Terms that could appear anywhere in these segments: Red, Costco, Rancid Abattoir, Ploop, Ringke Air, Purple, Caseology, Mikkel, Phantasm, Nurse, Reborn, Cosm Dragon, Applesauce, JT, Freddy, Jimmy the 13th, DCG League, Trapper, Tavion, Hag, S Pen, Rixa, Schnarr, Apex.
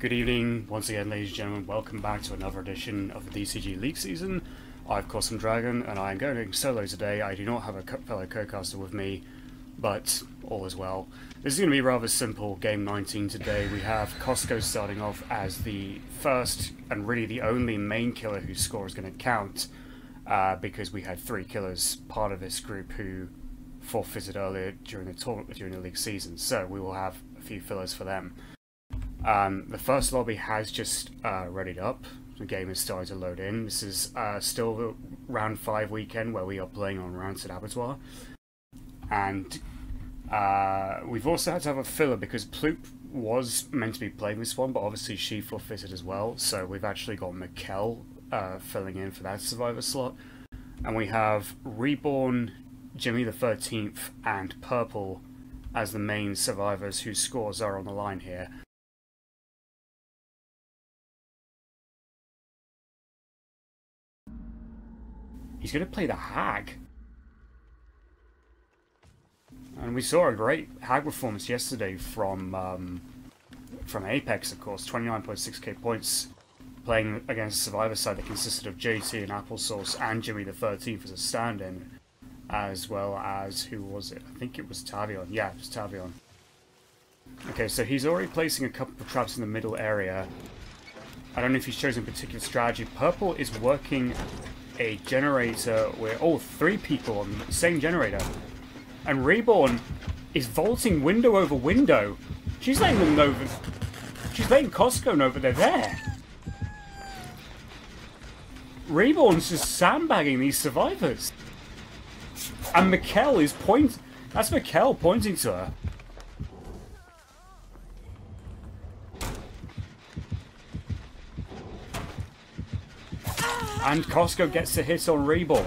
Good evening, once again ladies and gentlemen, welcome back to another edition of the DCG League season. I've Cosm Dragon and I am going solo today. I do not have a fellow co-caster with me, but all is well. This is going to be rather simple, game 19 today. We have Costco starting off as the first and really the only main killer whose score is going to count, because we had three killers part of this group who forfeited earlier during the league season, so we will have a few fillers for them. The first lobby has just readied up. The game is starting to load in. This is still the round 5 weekend where we are playing on Rancid Abattoir, and we've also had to have a filler because Ploop was meant to be playing this one, but obviously she forfeited as well, so we've actually got Mikkel filling in for that survivor slot, and we have Reborn, Jimmy the 13th and Purple as the main survivors whose scores are on the line here. He's going to play the Hag. And we saw a great Hag performance yesterday from Apex, of course. 29.6k points, playing against a survivor side that consisted of JT and Applesauce and Jimmy the 13th as a stand-in, as well as, who was it? I think it was Tavion. Yeah, it was Tavion. Okay, so he's already placing a couple of traps in the middle area. I don't know if he's chosen a particular strategy. Purple is working a generator where all three people on the same generator, and Reborn is vaulting window over window. She's letting them know that, she's letting Costco know that they're there. Reborn's just sandbagging these survivors, and Mikkel is that's Mikkel pointing to her. And Costco gets a hit on Reborn.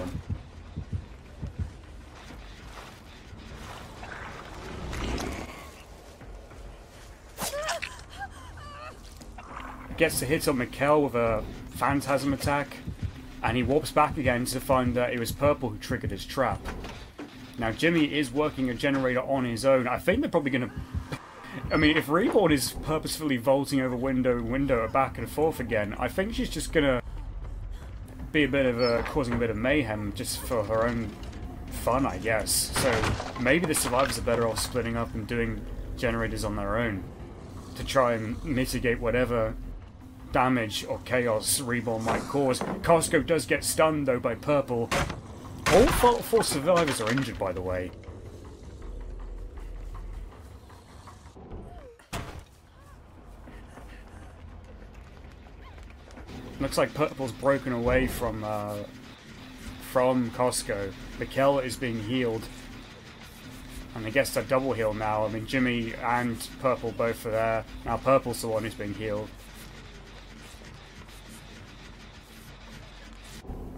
Gets a hit on Mikkel with a Phantasm attack, and he warps back again to find that it was Purple who triggered his trap. Now Jimmy is working a generator on his own. I think they're probably going to... I mean, if Reborn is purposefully vaulting over window and window back and forth again, I think she's just going to be a bit of causing a bit of mayhem just for her own fun, I guess. So maybe the survivors are better off splitting up and doing generators on their own to try and mitigate whatever damage or chaos Reborn might cause. Costco does get stunned though by Purple. All four survivors are injured, by the way. Looks like Purple's broken away from Costco. Mikkel is being healed, and I guess they're double heal now. I mean, Jimmy and Purple both are there. Now Purple's the one who's being healed.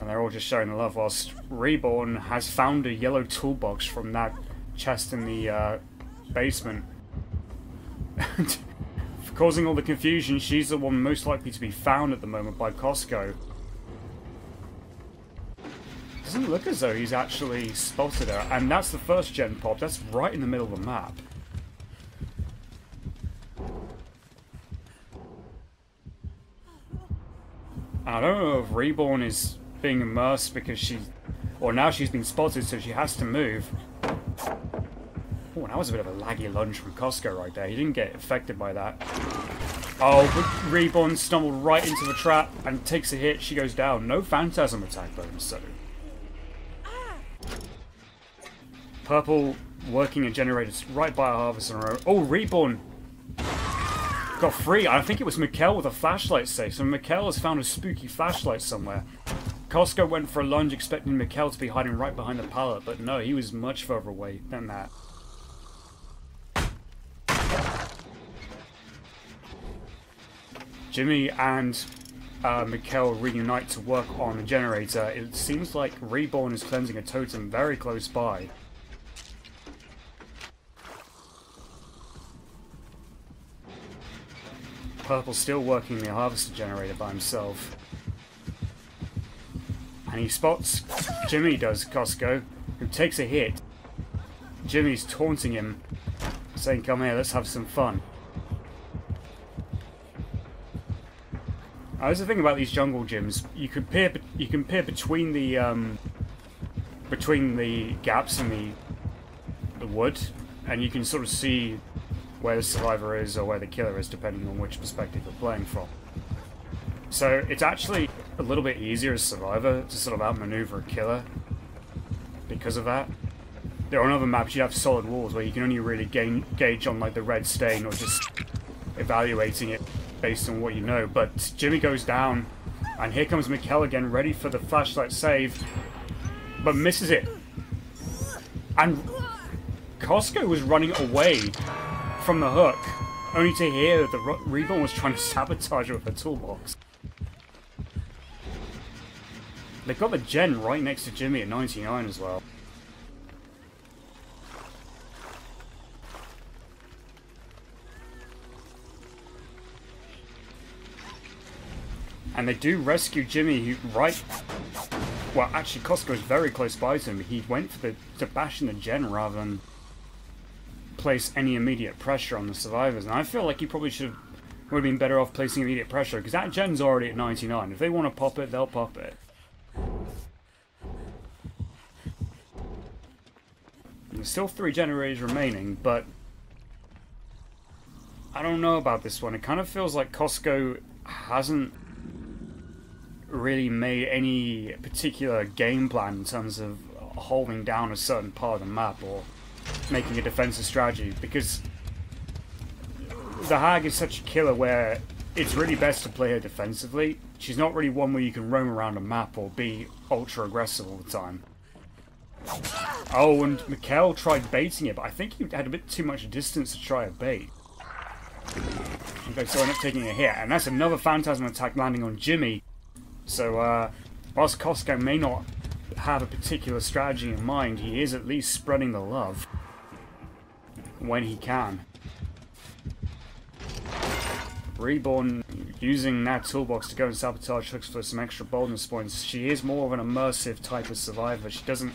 And they're all just showing the love, whilst Reborn has found a yellow toolbox from that chest in the basement. Causing all the confusion, she's the one most likely to be found at the moment by Costco. Doesn't look as though he's actually spotted her, and that's the first gen pop. That's right in the middle of the map. I don't know if Reborn is being immersed because now she's been spotted, so she has to move. Oh, that was a bit of a laggy lunge from Costco right there. He didn't get affected by that. Oh, but Reborn stumbled right into the trap and takes a hit. She goes down. No Phantasm attack bonus, so. Purple working a generator right by a harvest on her own. Oh, Reborn got free. I think it was Mikkel with a flashlight save. So Mikkel has found a spooky flashlight somewhere. Costco went for a lunge expecting Mikkel to be hiding right behind the pallet, but no, he was much further away than that. Jimmy and Mikkel reunite to work on the generator. It seems like Reborn is cleansing a totem very close by. Purple's still working the harvester generator by himself. And he spots Jimmy, does Costco, who takes a hit. Jimmy's taunting him, saying, "Come here, let's have some fun." That's the thing about these jungle gyms. You can peer between the gaps in the wood, and you can sort of see where the survivor is or where the killer is, depending on which perspective you're playing from. So it's actually a little bit easier as survivor to sort of outmaneuver a killer because of that. There on other maps you have solid walls where you can only really gauge on like the red stain or just evaluating it based on what you know. But Jimmy goes down, and here comes Mikkel again, ready for the flashlight save, but misses it. And Costco was running away from the hook, only to hear that the Reborn was trying to sabotage her with her toolbox. They got the gen right next to Jimmy at 99 as well. And they do rescue Jimmy, who right... Well, actually, Costco was very close by to him. He went for to bash in the gen rather than place any immediate pressure on the survivors. And I feel like he probably would have been better off placing immediate pressure, because that gen's already at 99. If they want to pop it, they'll pop it. And there's still 3 generators remaining, but... I don't know about this one. It kind of feels like Costco hasn't really made any particular game plan in terms of holding down a certain part of the map or making a defensive strategy, because the Hag is such a killer where it's really best to play her defensively. She's not really one where you can roam around a map or be ultra aggressive all the time. Oh, and Mikkel tried baiting it, but I think he had a bit too much distance to try a bait. Okay, so I end up taking a hit, and that's another Phantasm attack landing on Jimmy. So, whilst Costco may not have a particular strategy in mind, he is at least spreading the love when he can. Reborn, using that toolbox to go and sabotage hooks for some extra boldness points. She is more of an immersive type of survivor. She doesn't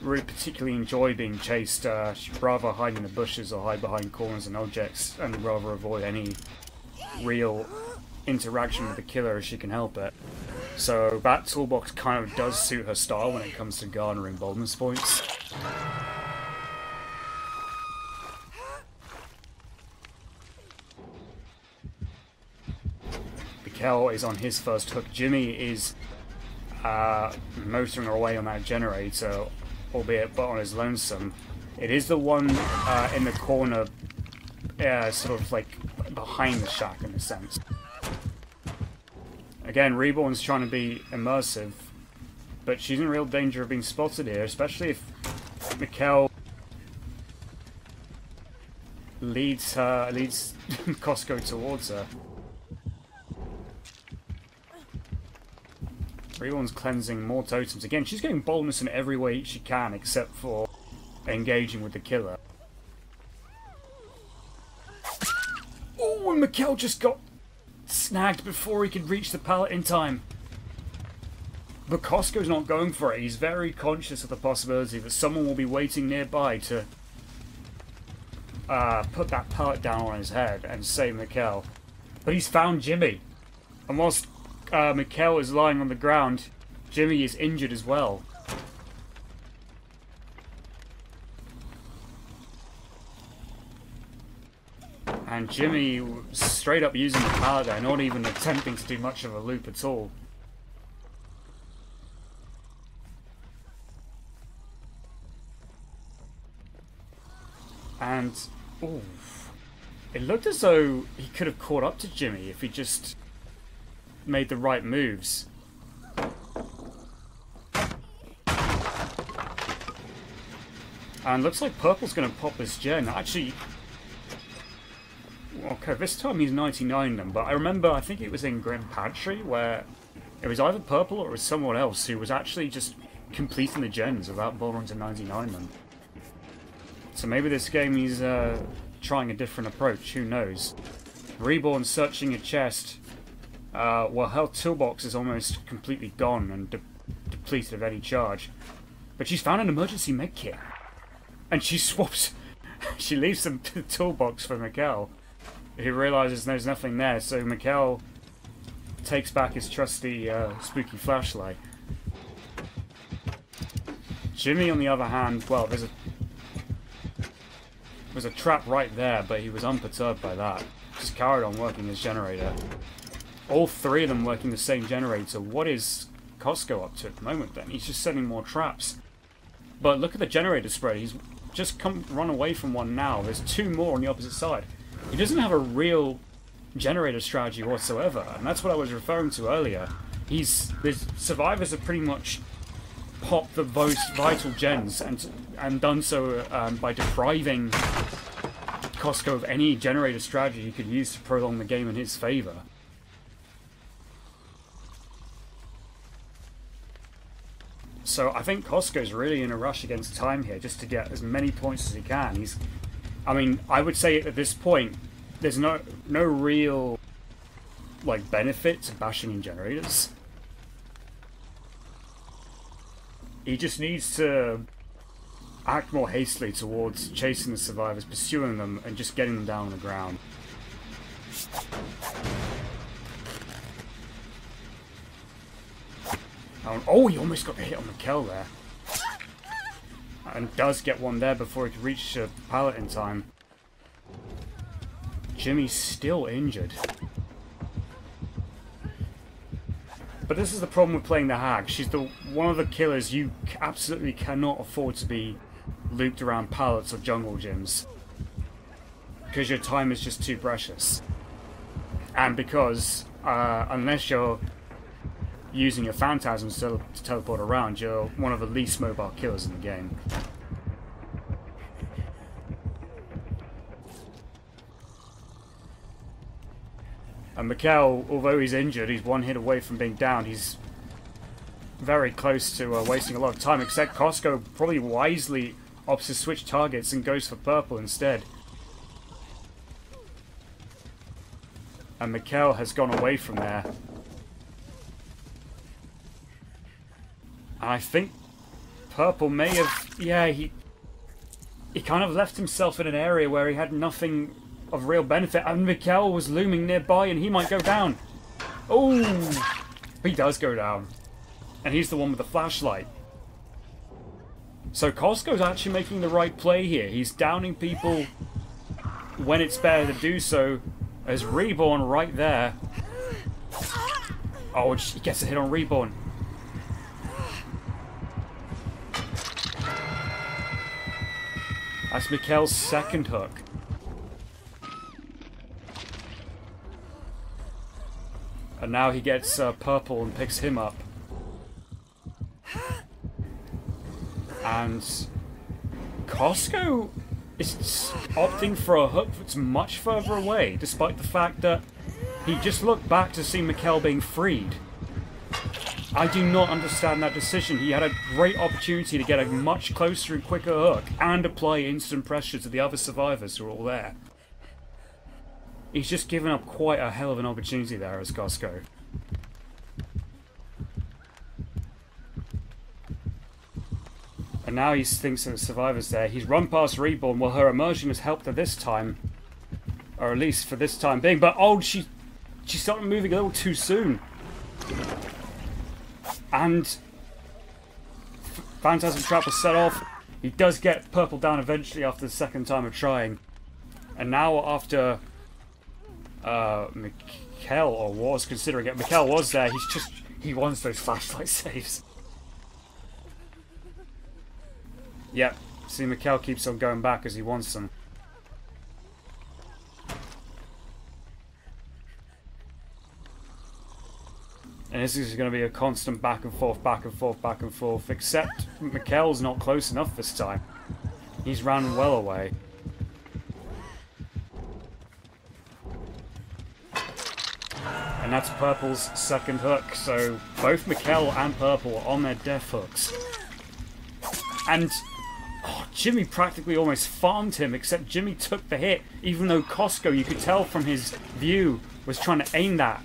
really particularly enjoy being chased. She'd rather hide in the bushes or hide behind corners and objects, and rather avoid any real interaction with the killer if she can help it. So that toolbox kind of does suit her style when it comes to garnering boldness points. Mikkel is on his first hook. Jimmy is motoring away on that generator, albeit but on his lonesome. It is the one in the corner, sort of like behind the shack in a sense. Again, Reborn's trying to be immersive, but she's in real danger of being spotted here, especially if Mikkel leads Costco towards her. Reborn's cleansing more totems. Again, she's getting boldness in every way she can, except for engaging with the killer. Oh, and Mikkel just got snagged before he could reach the pallet in time. But Costco's not going for it. He's very conscious of the possibility that someone will be waiting nearby to put that pallet down on his head and save Mikkel. But he's found Jimmy. And whilst Mikkel is lying on the ground, Jimmy is injured as well. And Jimmy straight up using the pallet there, not even attempting to do much of a loop at all. And, oof, it looked as though he could have caught up to Jimmy if he just made the right moves. And looks like Purple's going to pop this gen. Actually... Okay, this time he's 99 then, but I remember, I think it was in Grim Pantry, where it was either Purple or it was someone else who was actually just completing the gens without bothering to 99 them. So maybe this game he's trying a different approach, who knows. Reborn searching a chest, well, her toolbox is almost completely gone and depleted of any charge. But she's found an emergency med kit, and she swaps, she leaves the toolbox for Mikkel. He realises there's nothing there, so Mikkel takes back his trusty spooky flashlight. Jimmy, on the other hand, well, there's a trap right there, but he was unperturbed by that. Just carried on working his generator. All three of them working the same generator. What is Costco up to at the moment then? He's just sending more traps. But look at the generator spread. He's just run away from one now. There's two more on the opposite side. He doesn't have a real generator strategy whatsoever, and that's what I was referring to earlier. The survivors have pretty much popped the most vital gens and done so by depriving Costco of any generator strategy he could use to prolong the game in his favour. So I think Costco's really in a rush against time here, just to get as many points as he can. He's, I mean, I would say at this point, there's no real like benefit to bashing in generators. He just needs to act more hastily towards chasing the survivors, pursuing them, and just getting them down on the ground. Oh, he almost got the hit on Mikkel there. And does get one there before he could reach the pallet in time. Jimmy's still injured. But this is the problem with playing the Hag. She's one of the killers you absolutely cannot afford to be looped around pallets or jungle gyms. Because your time is just too precious. And because, unless you're using your Phantasm to teleport around, you're one of the least mobile killers in the game. And Mikkel, although he's injured, he's one hit away from being down. He's very close to wasting a lot of time, except Costco probably wisely opts to switch targets and goes for Purple instead. And Mikkel has gone away from there. I think Purple may have... yeah, he kind of left himself in an area where he had nothing of real benefit. And Mikkel was looming nearby, and he might go down. Oh, he does go down. And he's the one with the flashlight. So Costco's actually making the right play here. He's downing people when it's better to do so. There's Reborn right there. Oh, he gets a hit on Reborn. That's Mikkel's second hook. And now he gets Purple and picks him up. And Costco is opting for a hook that's much further away, despite the fact that he just looked back to see Mikkel being freed. I do not understand that decision. He had a great opportunity to get a much closer and quicker hook and apply instant pressure to the other survivors who are all there. He's just given up quite a hell of an opportunity there as Costco. And now he thinks of the survivors there. He's run past Reborn. Well, her immersion has helped her this time. Or at least for this time being. But, oh, she started moving a little too soon. And Phantasm Trap was set off. He does get Purple down eventually after the second time of trying. And now after Mikkel, or was considering it, Mikkel was there, he wants those flashlight saves. Yep, see Mikkel keeps on going back as he wants them. And this is going to be a constant back and forth, back and forth, back and forth, except Mikkel's not close enough this time. He's ran well away. And that's Purple's second hook, so both Mikkel and Purple are on their death hooks. And oh, Jimmy practically almost farmed him, except Jimmy took the hit, even though Costco, you could tell from his view, was trying to aim that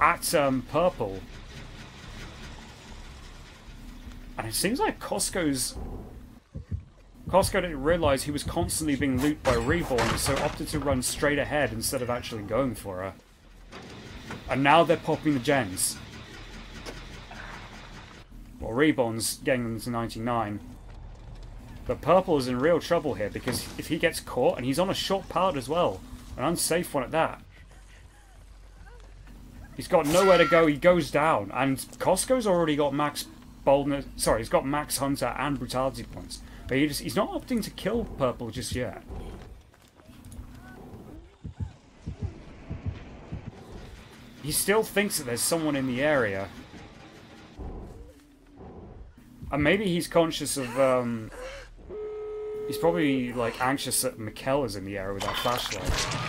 at Purple. And it seems like Costco didn't realise he was constantly being looped by Reborn, so opted to run straight ahead instead of actually going for her. And now they're popping the gens. Well, Reborn's getting them to 99. But Purple is in real trouble here, because if he gets caught, and he's on a short pallet as well, an unsafe one at that. He's got nowhere to go, he goes down, and Costco's already got max boldness, sorry, he's got max hunter and brutality points. But he just, he's not opting to kill Purple just yet. He still thinks that there's someone in the area. And maybe he's conscious of, he's probably, like, anxious that Mikkel is in the area with that flashlight.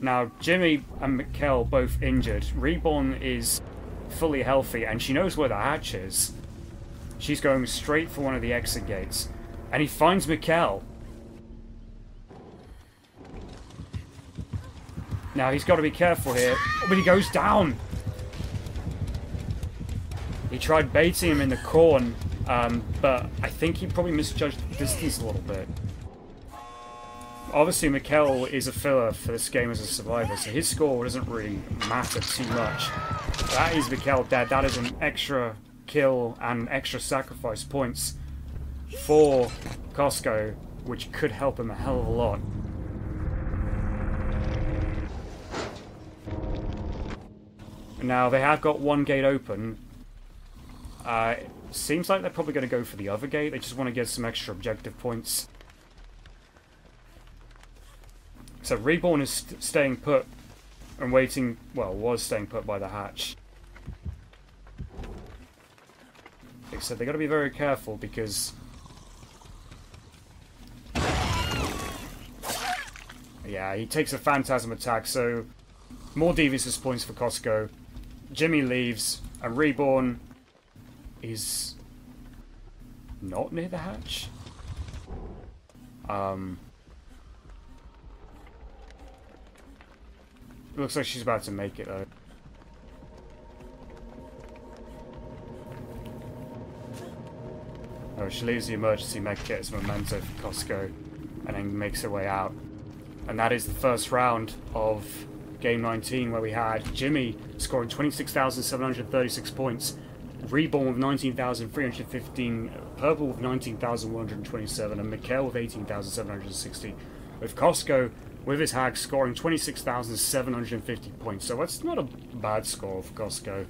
Now, Jimmy and Mikkel both injured. Reborn is fully healthy, and she knows where the hatch is. She's going straight for one of the exit gates. And he finds Mikkel. Now, he's got to be careful here. Oh, but he goes down! He tried baiting him in the corn, but I think he probably misjudged the distance a little bit. Obviously, Mikkel is a filler for this game as a survivor, so his score doesn't really matter too much. That is Mikkel dead. That is an extra kill and extra sacrifice points for Costco, which could help him a hell of a lot. Now, they have got one gate open. Seems like they're probably going to go for the other gate. They just want to get some extra objective points. So Reborn is staying put and waiting. Well, was staying put by the hatch. So they've got to be very careful because... yeah, he takes a Phantasm attack, so more devious points for Costco. Jimmy leaves, and Reborn is not near the hatch. Looks like she's about to make it though. Oh, she leaves the emergency med kit as a memento for Costco, and then makes her way out. And that is the first round of Game 19, where we had Jimmy scoring 26,736 points, Reborn with 19,315, Purple with 19,127, and Mikkel with 18,760, with Costco with his Hag scoring 26,750 points. So that's not a bad score for Costco.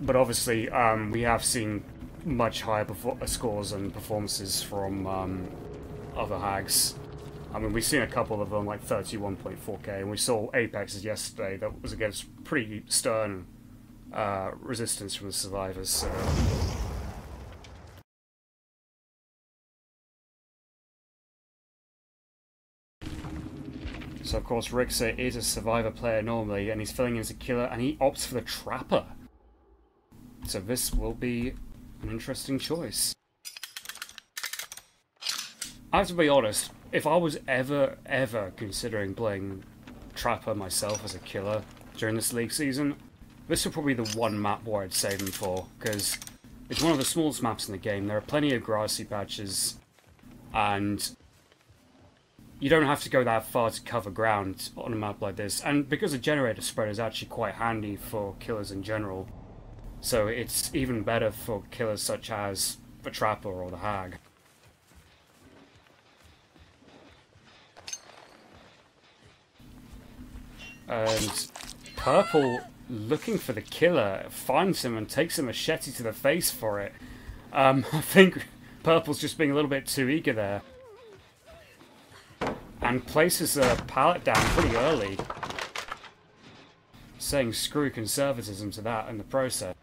But obviously, we have seen much higher scores and performances from other Hags. I mean, we've seen a couple of them, like 31.4k, and we saw Apex's yesterday that was against pretty stern resistance from the survivors. So. Of course, Rixa is a survivor player normally, and he's filling in as a killer, and he opts for the Trapper. So this will be an interesting choice. I have to be honest, if I was ever considering playing Trapper myself as a killer during this league season, this would probably be the one map where I'd save him for, because it's one of the smallest maps in the game. There are plenty of grassy patches, and you don't have to go that far to cover ground on a map like this. And because a generator spread is actually quite handy for killers in general, so it's even better for killers such as the Trapper or the Hag. And Purple, looking for the killer, finds him and takes a machete to the face for it. I think Purple's just being a little bit too eager there. And places a pallet down pretty early. Saying screw conservatism to that in the process.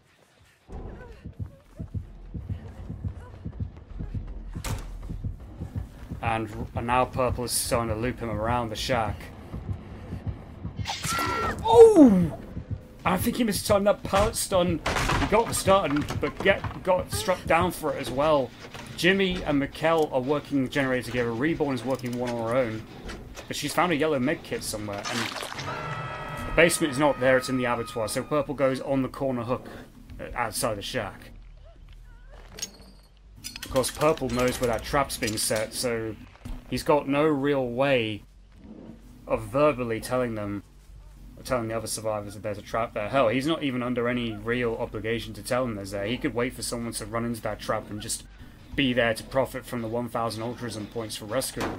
And now Purple is starting to loop him around the shack. Oh! I think he mistimed that pallet stun. He got the stun, but got struck down for it as well. Jimmy and Mikkel are working the generator together. Reborn is working one on her own. But she's found a yellow med kit somewhere, and the basement is not there, it's in the abattoir. So Purple goes on the corner hook outside the shack. Of course, Purple knows where that trap's being set, so he's got no real way of verbally telling them, or telling the other survivors that there's a trap there. Hell, he's not even under any real obligation to tell them there's there. He could wait for someone to run into that trap and just be there to profit from the 1,000 altruism points for rescuing.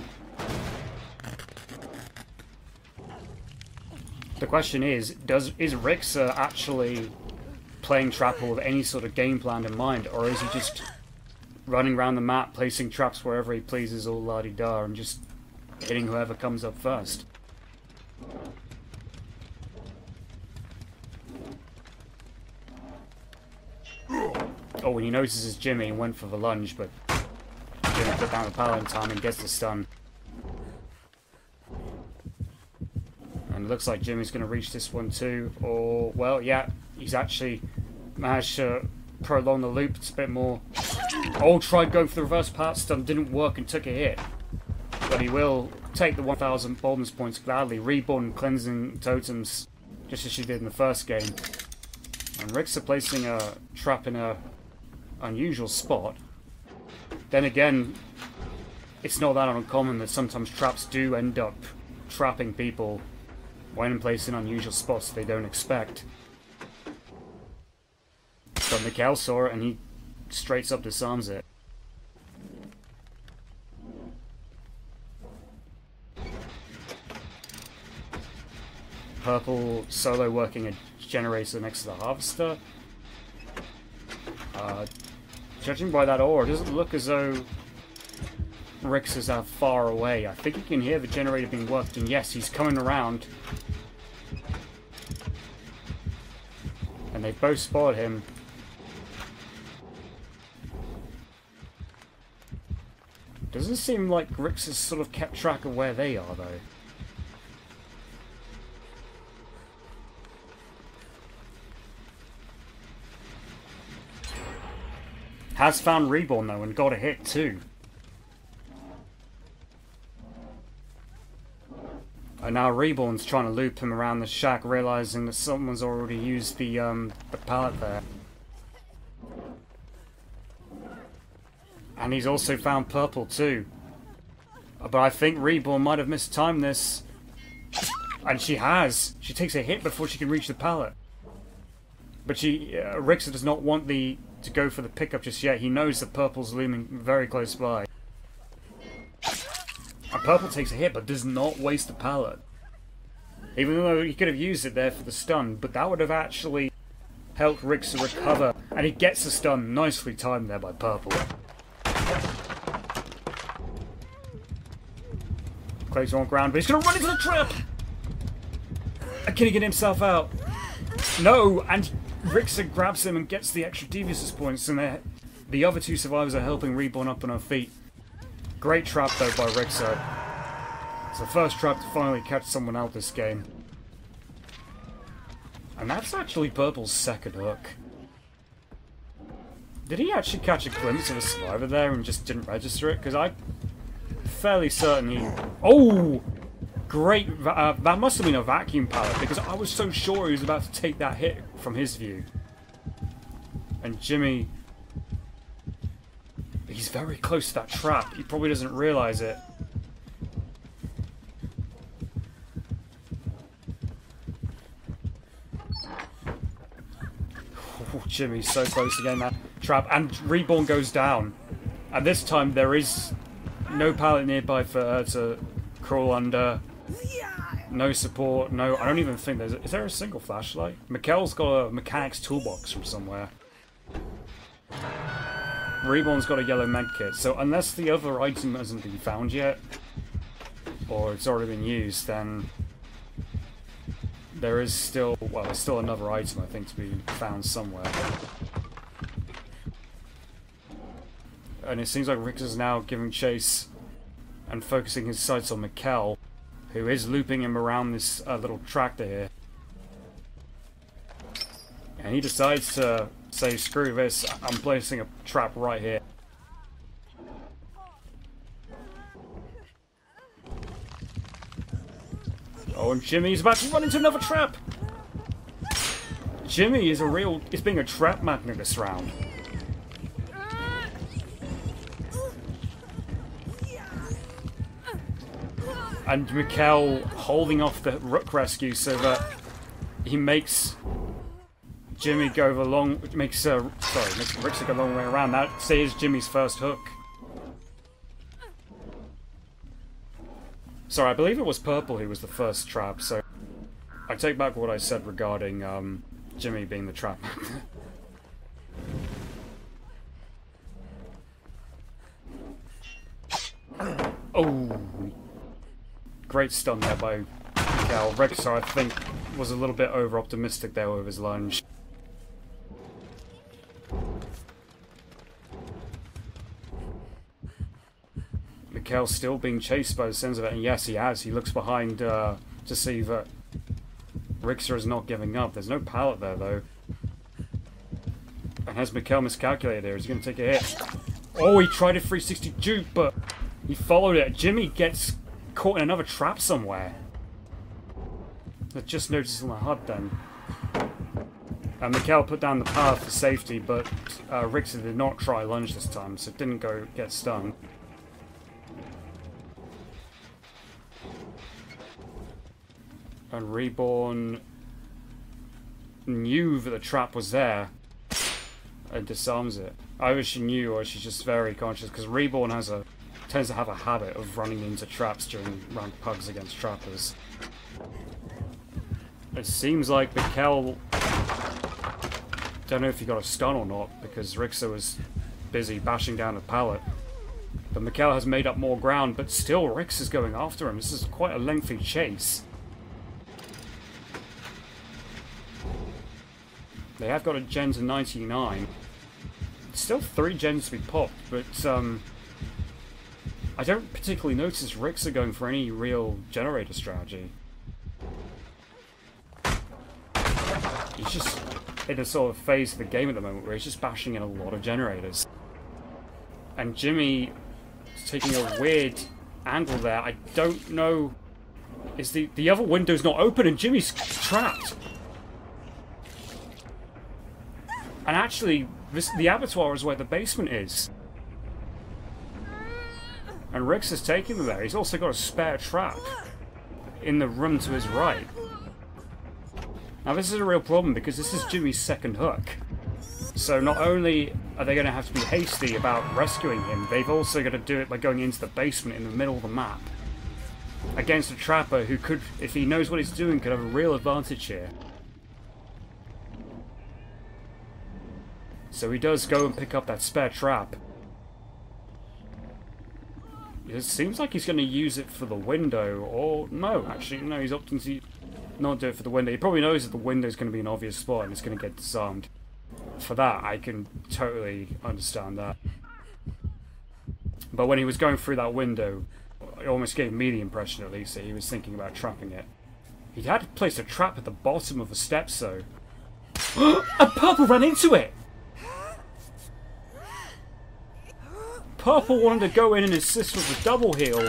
The question is, is Rixa actually playing Trapper with any sort of game plan in mind, or is he just running around the map, placing traps wherever he pleases, all la-di-da, and just hitting whoever comes up first? Oh, and he notices Jimmy and went for the lunge, but Jimmy put down the pallet in time and gets the stun. And it looks like Jimmy's going to reach this one too, or, well, yeah, he's actually managed to prolong the loop a bit more. Oh, tried going for the reverse part stun, didn't work and took a hit. But he will take the 1,000 boldness points gladly, reborn cleansing totems, just as she did in the first game. And Rixa placing a trap in an unusual spot. Then again, it's not that uncommon that sometimes traps do end up trapping people when placed in unusual spots they don't expect. So Mikkel saw it and he straight up disarms it. Purple solo working a generator next to the harvester. Judging by that aura, it doesn't look as though Rixa is that far away. I think you can hear the generator being worked, and yes, he's coming around. And they both spotted him. Doesn't seem like Rix's sort of kept track of where they are, though. Has found Reborn, though, and got a hit, too. And now Reborn's trying to loop him around the shack, realizing that someone's already used the pallet there. And he's also found Purple too. But I think Reborn might have mistimed this. And she has. She takes a hit before she can reach the pallet. But she, Rixa does not want to go for the pickup just yet. He knows that Purple's looming very close by. And Purple takes a hit, but does not waste the pallet. Even though he could have used it there for the stun, but that would have actually helped Rixa recover. And he gets the stun, nicely timed there by Purple. Clay's on ground, but he's going to run into the trap! And can he get himself out? No! And Rixa grabs him and gets the extra Devious's points, and the other two survivors are helping Reborn up on her feet. Great trap, though, by Rixa. It's the first trap to finally catch someone out this game. And that's actually Purple's second hook. Did he actually catch a glimpse of a survivor there and just didn't register it? Because I'm fairly certain he... Oh! Great. That must have been a vacuum pallet, because I was so sure he was about to take that hit from his view. And Jimmy... He's very close to that trap. He probably doesn't realize it. Oh, Jimmy's so close to getting that trap. And Reborn goes down. And this time there is no pallet nearby for her to crawl under. No support. No, I don't even think there's... Is there a single flashlight? Mikkel's got a mechanic's toolbox from somewhere. Reborn's got a yellow medkit, so unless the other item hasn't been found yet, or it's already been used, then there is still, well, there's still another item, I think, to be found somewhere. And it seems like Rixa's now giving chase and focusing his sights on Mikkel, who is looping him around this little tractor here. And he decides to say, screw this, I'm placing a trap right here. Oh, and Jimmy's about to run into another trap! Jimmy is is being a trap magnet this round. and Mikkel holding off the Rook rescue so that he makes Jimmy go the long, makes Rixa go the long way around. That saves Jimmy's first hook. Sorry, I believe it was Purple who was the first trap, so I take back what I said regarding Jimmy being the trap. Oh, great stun there by Cal. Rixa, I think, was a little bit over-optimistic there with his lunge. Mikkel's still being chased by the sense of it, and yes, he has. He looks behind to see that Rixa is not giving up. There's no pallet there, though. And has Mikkel miscalculated here? He's going to take a hit. Oh, he tried a 360 juke, but he followed it. Jimmy gets caught in another trap somewhere. I just noticed in the HUD then. Mikkel put down the power for safety, but Rixa did not try lunge this time, so didn't go get stung. And Reborn knew that the trap was there and disarms it. Either she knew or she's just very conscious, because Reborn has a tends to have a habit of running into traps during ranked pugs against trappers. It seems like Mikkel, don't know if he got a stun or not, because Rixa was busy bashing down a pallet. But Mikkel has made up more ground, but still Rixa's going after him. This is quite a lengthy chase. They have got a gen to 99. It's still 3 gens to be popped, but I don't particularly notice Rixa going for any real generator strategy. He's just in a sort of phase of the game at the moment where he's just bashing in a lot of generators. And Jimmy is taking a weird angle there. I don't know. Is the other window's not open and Jimmy's trapped? And actually, the abattoir is where the basement is. And Rixa is taking him there. He's also got a spare trap in the room to his right. Now this is a real problem because this is Jimmy's second hook. So not only are they going to have to be hasty about rescuing him, they've also got to do it by going into the basement in the middle of the map. Against a trapper who could, if he knows what he's doing, could have a real advantage here. So he does go and pick up that spare trap. It seems like he's going to use it for the window, or no, actually, no, he's opting to not do it for the window. He probably knows that the window's going to be an obvious spot and it's going to get disarmed. For that, I can totally understand that. But when he was going through that window, it almost gave me the impression, at least, that he was thinking about trapping it. He had placed a trap at the bottom of the steps, though. And Purple ran into it! Purple wanted to go in and assist with a double heal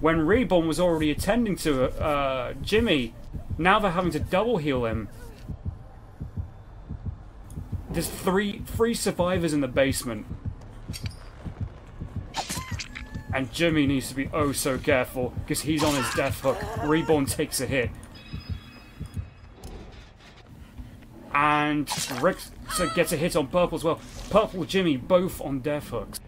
when Reborn was already attending to Jimmy. Now they're having to double heal him. There's three survivors in the basement. And Jimmy needs to be oh so careful because he's on his death hook. Reborn takes a hit. And Rixa gets a hit on Purple as well. Purple, Jimmy, both on death hooks.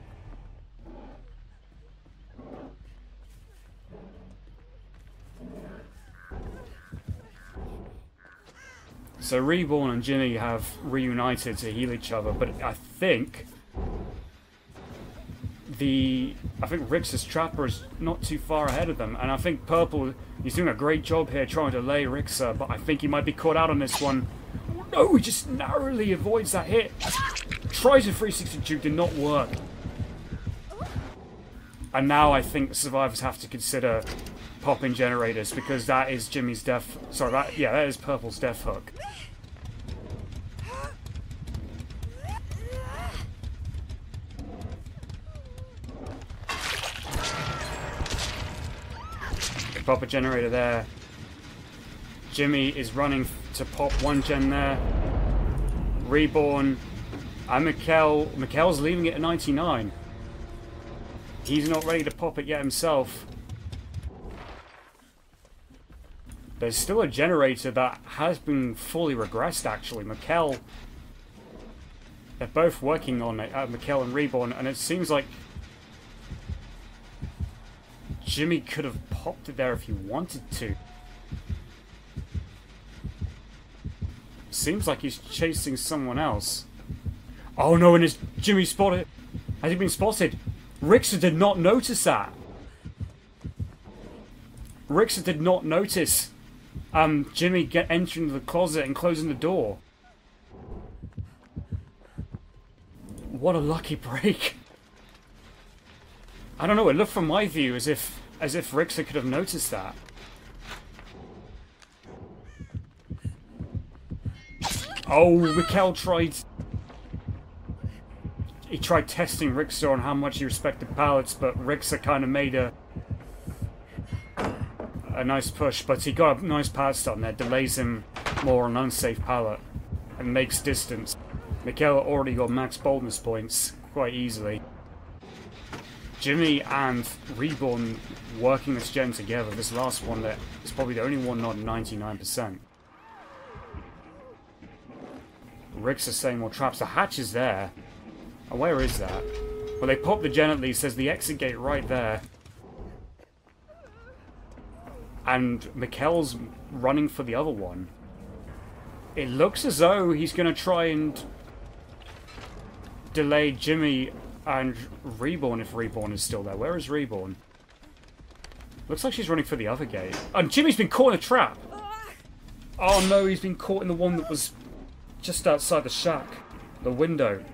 So Reborn and Jimmy have reunited to heal each other, but I think Rix's Trapper is not too far ahead of them, and I think Purple, he's doing a great job here trying to lay Rixa, but I think he might be caught out on this one. No, he just narrowly avoids that hit. Tries a 360 juke, did not work. And now I think the survivors have to consider popping generators, because that is Jimmy's death. Sorry, that is Purple's death hook. Pop a generator there. Jimmy is running to pop one gen there. Reborn and Mikkel's leaving it at 99. He's not ready to pop it yet himself. There's still a generator that has been fully regressed, actually. Mikkel... They're both working on it, Mikkel and Reborn, and it seems like... Jimmy could have popped it there if he wanted to. Seems like he's chasing someone else. Oh no, and is Jimmy spotted? Has he been spotted? Rixa did not notice that. Rixa did not notice Jimmy entering the closet and closing the door. What a lucky break. I don't know, it looked from my view as if Rixa could have noticed that. Oh, Mikkel tried... He tried testing Rixa on how much he respected pallets, but Rixa kind of made a nice push, but he got a nice pallet stun there, delays him more on unsafe pallet, and makes distance. Mikkel already got max boldness points quite easily. Jimmy and Reborn working this gen together, this last one that is probably the only one not 99%. Rixa is saying more traps. The hatch is there. And where is that? Well, they popped the gen at least. There's the exit gate right there. And Mikkel's running for the other one. It looks as though he's going to try and delay Jimmy and Reborn if Reborn is still there. Where is Reborn? Looks like she's running for the other gate. And Jimmy's been caught in a trap! Oh no, he's been caught in the one that was just outside the shack. The window.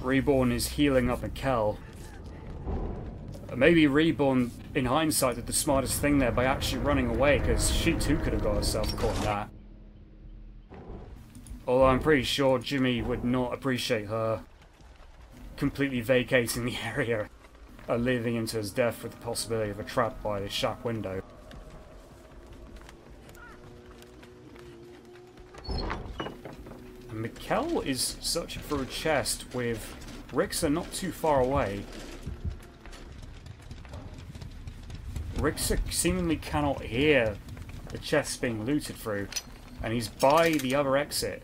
Reborn is healing up Mikkel. Maybe Reborn, in hindsight, did the smartest thing there by actually running away, because she too could have got herself caught in that. Although I'm pretty sure Jimmy would not appreciate her completely vacating the area and leading him to his death with the possibility of a trap by the shack window. And Mikkel is searching for a chest with Rixa not too far away. Rixa seemingly cannot hear the chests being looted through, and he's by the other exit.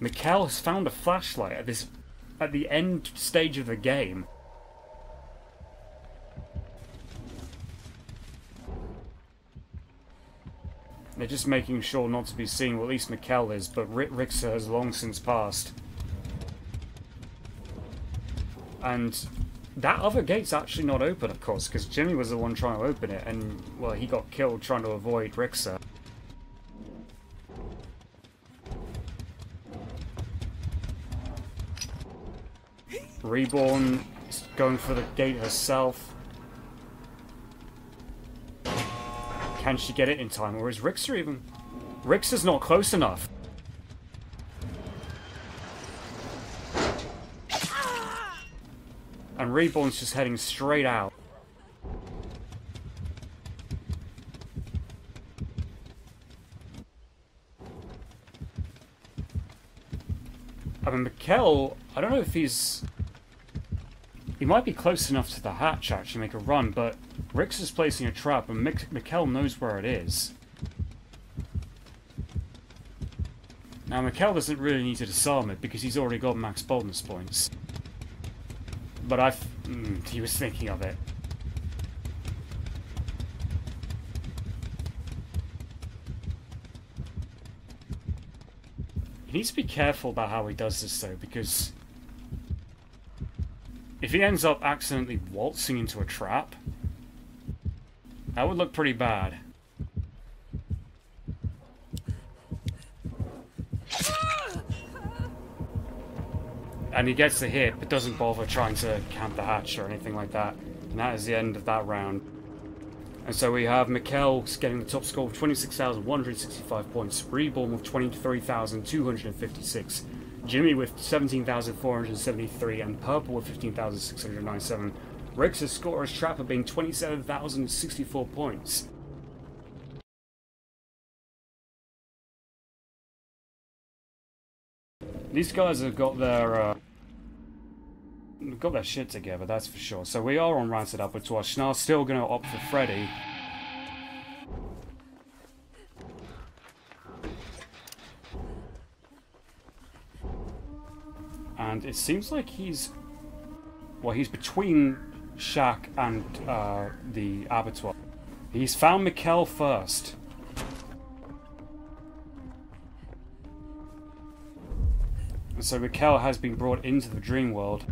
Mikkel has found a flashlight at the end stage of the game. They're just making sure not to be seen, well, at least Mikkel is, but Rixa has long since passed. And... that other gate's actually not open, of course, because Jimmy was the one trying to open it, and, well, he got killed trying to avoid Rixa. Reborn is going for the gate herself. Can she get it in time, or is Rixa even... Rixa's not close enough. And Reborn's just heading straight out. I mean, Mikkel, I don't know if he's... He might be close enough to the hatch to actually make a run, but Rixa's placing a trap and Mikkel knows where it is. Now, Mikkel doesn't really need to disarm it because he's already got max boldness points. But he was thinking of it. He needs to be careful about how he does this, though, because... if he ends up accidentally waltzing into a trap... that would look pretty bad. And he gets the hit, but doesn't bother trying to camp the hatch or anything like that. And that is the end of that round. And so we have Mikkel getting the top score of 26,165 points, Reborn with 23,256, Jimmy with 17,473, and Purple with 15,697. Rix's score as Trapper being 27,064 points. These guys have got their shit together, that's for sure. So we are on Rancid Abattoir. Schnarr's still going to opt for Freddy. And it seems like he's... well, he's between Shaq and the Abattoir. He's found Mikkel first. And so Mikkel has been brought into the dream world.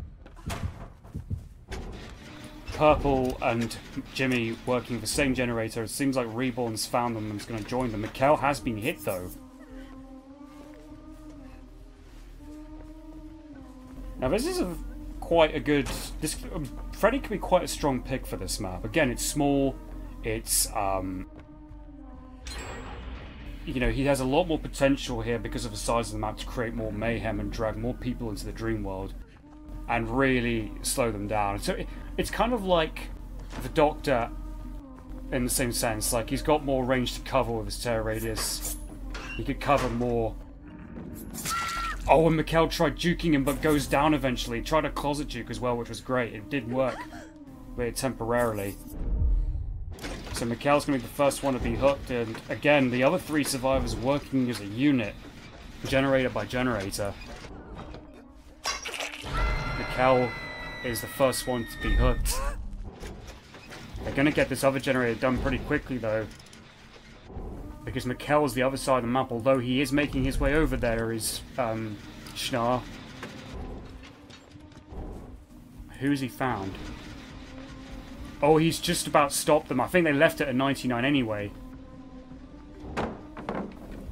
Purple and Jimmy working for the same generator. It seems like Reborn's found them and is going to join them. Mikkel has been hit though. Now this is a quite a good... this Freddy could be quite a strong pick for this map. Again, it's small. It's you know, he has a lot more potential here because of the size of the map to create more mayhem and drag more people into the dream world and really slow them down. So it's kind of like the Doctor in the same sense. Like he's got more range to cover with his terror radius. He could cover more. Oh, and Mikkel tried duking him, but goes down eventually. He tried a closet duke as well, which was great. It did work, but temporarily. So Mikkel's going to be the first one to be hooked, and again, the other three survivors working as a unit, generator by generator. Mikkel is the first one to be hooked. They're going to get this other generator done pretty quickly, though, because Mikkel is the other side of the map, although he is making his way over there, is Schnarr. Who's he found? Oh, he's just about stopped them. I think they left it at 99 anyway.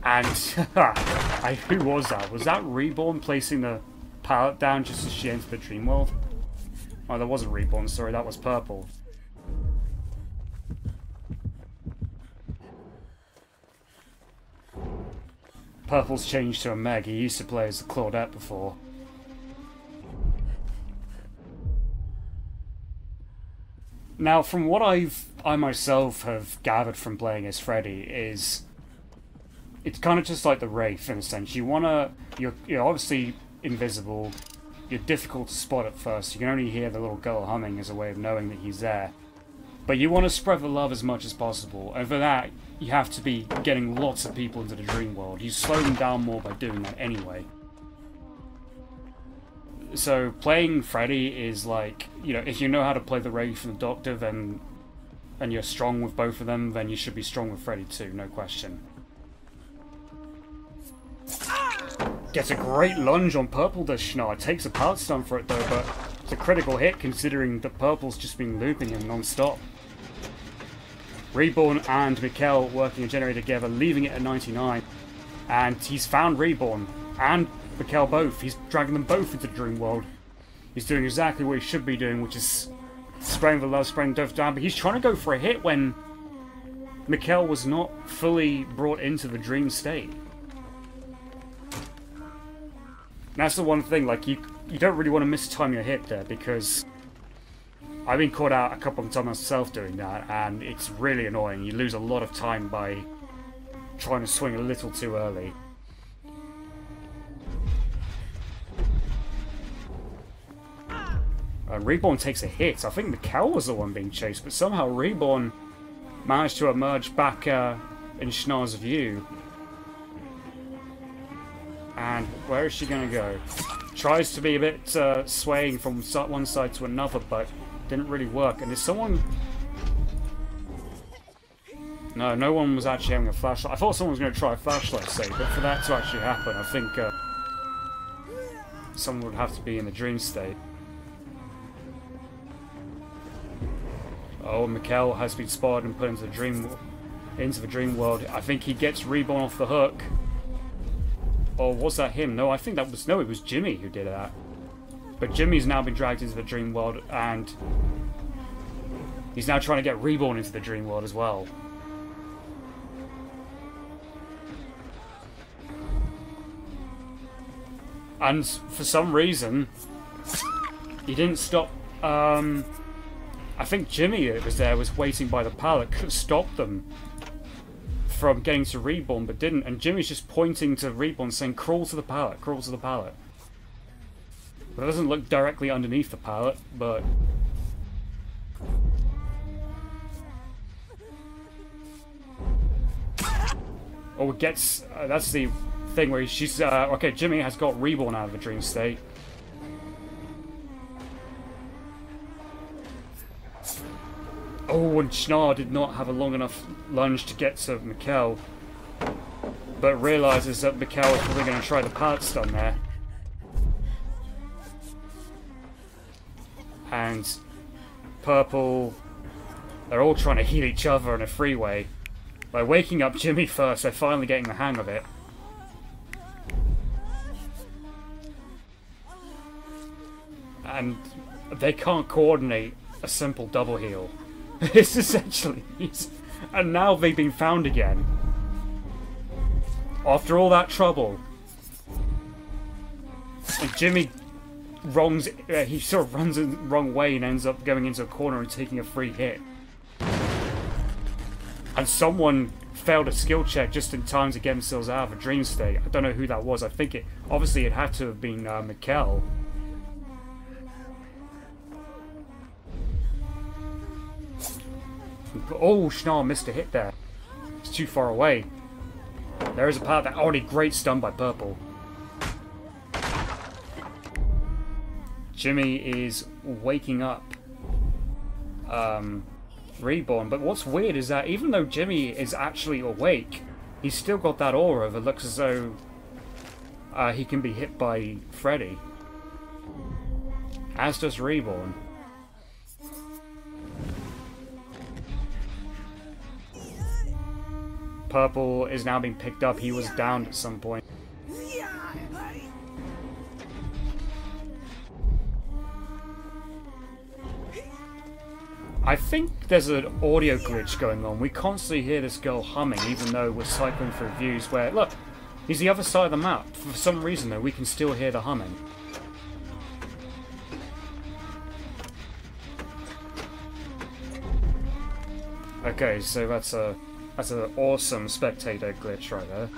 And who was that? Was that Reborn placing the pallet down just as she entered the dream world? Oh, that wasn't Reborn, sorry, that was Purple. Purple's changed to a Meg. He used to play as the Claudette before. Now, from what I myself have gathered from playing as Freddy is, it's kind of just like the Wraith in a sense. You're obviously invisible. You're difficult to spot at first. You can only hear the little girl humming as a way of knowing that he's there. But you want to spread the love as much as possible, and for that, you have to be getting lots of people into the dream world. You slow them down more by doing that anyway. So playing Freddy is like, you know, if you know how to play the Wraith and the Doctor, then, and you're strong with both of them, then you should be strong with Freddy too, no question. Gets a great lunge on Purple, does Schnarr. Takes a pallet stun for it though, but it's a critical hit considering that Purple's just been looping him non-stop. Reborn and Mikkel working a generator together, leaving it at 99. And he's found Reborn and Mikkel both. He's dragging them both into the dream world. He's doing exactly what he should be doing, which is spraying the love, spraying Dove down. But he's trying to go for a hit when Mikkel was not fully brought into the dream state. And that's the one thing, like, you don't really want to mistime your hit there, because I've been caught out a couple of times myself doing that, and it's really annoying. You lose a lot of time by trying to swing a little too early. Reborn takes a hit. I think Mikkel was the one being chased, but somehow Reborn managed to emerge back in Schnarr's view. And where is she going to go? Tries to be a bit swaying from one side to another, but didn't really work. And is someone... no, no one was actually having a flashlight. I thought someone was going to try a flashlight save, but for that to actually happen, I think someone would have to be in the dream state. Oh, Mikkel has been spotted and put into the dream world. I think he gets Reborn off the hook. Or was that him? No, I think that was... no, it was Jimmy who did that. But Jimmy's now been dragged into the dream world, and he's now trying to get Reborn into the dream world as well. And for some reason, he didn't stop... I think Jimmy that was there was waiting by the pallet, could have stopped them. from getting to Reborn, but didn't. And Jimmy's just pointing to Reborn, saying, crawl to the pallet, crawl to the pallet. But it doesn't look directly underneath the pallet, but... Or gets... that's the thing where she's... okay, Jimmy has got Reborn out of a dream state. Oh, and Schnarr did not have a long enough lunge to get to Mikkel, but realizes that Mikkel is probably going to try the pallet stun there. And Purple, they're all trying to heal each other in a freeway. By waking up Jimmy first, they're finally getting the hang of it. And they can't coordinate a simple double heal. It's essentially... And now they've been found again. After all that trouble. And Jimmy wrongs... he sort of runs the wrong way and ends up going into a corner and taking a free hit. And someone failed a skill check just in time to get themselves out of a dream state. I don't know who that was. I think it... Obviously it had to have been Mikkel. Oh, Schnarr missed a hit there. It's too far away. There is a part that already great stun by Purple. Jimmy is waking up Reborn. But what's weird is that even though Jimmy is actually awake, he's still got that aura that looks as though he can be hit by Freddy. As does Reborn. Purple is now being picked up. He was downed at some point. I think there's an audio glitch going on. We constantly hear this girl humming, even though we're cycling through views where... Look, he's the other side of the map. For some reason, though, we can still hear the humming. Okay, so that's a... That's an awesome spectator glitch right there.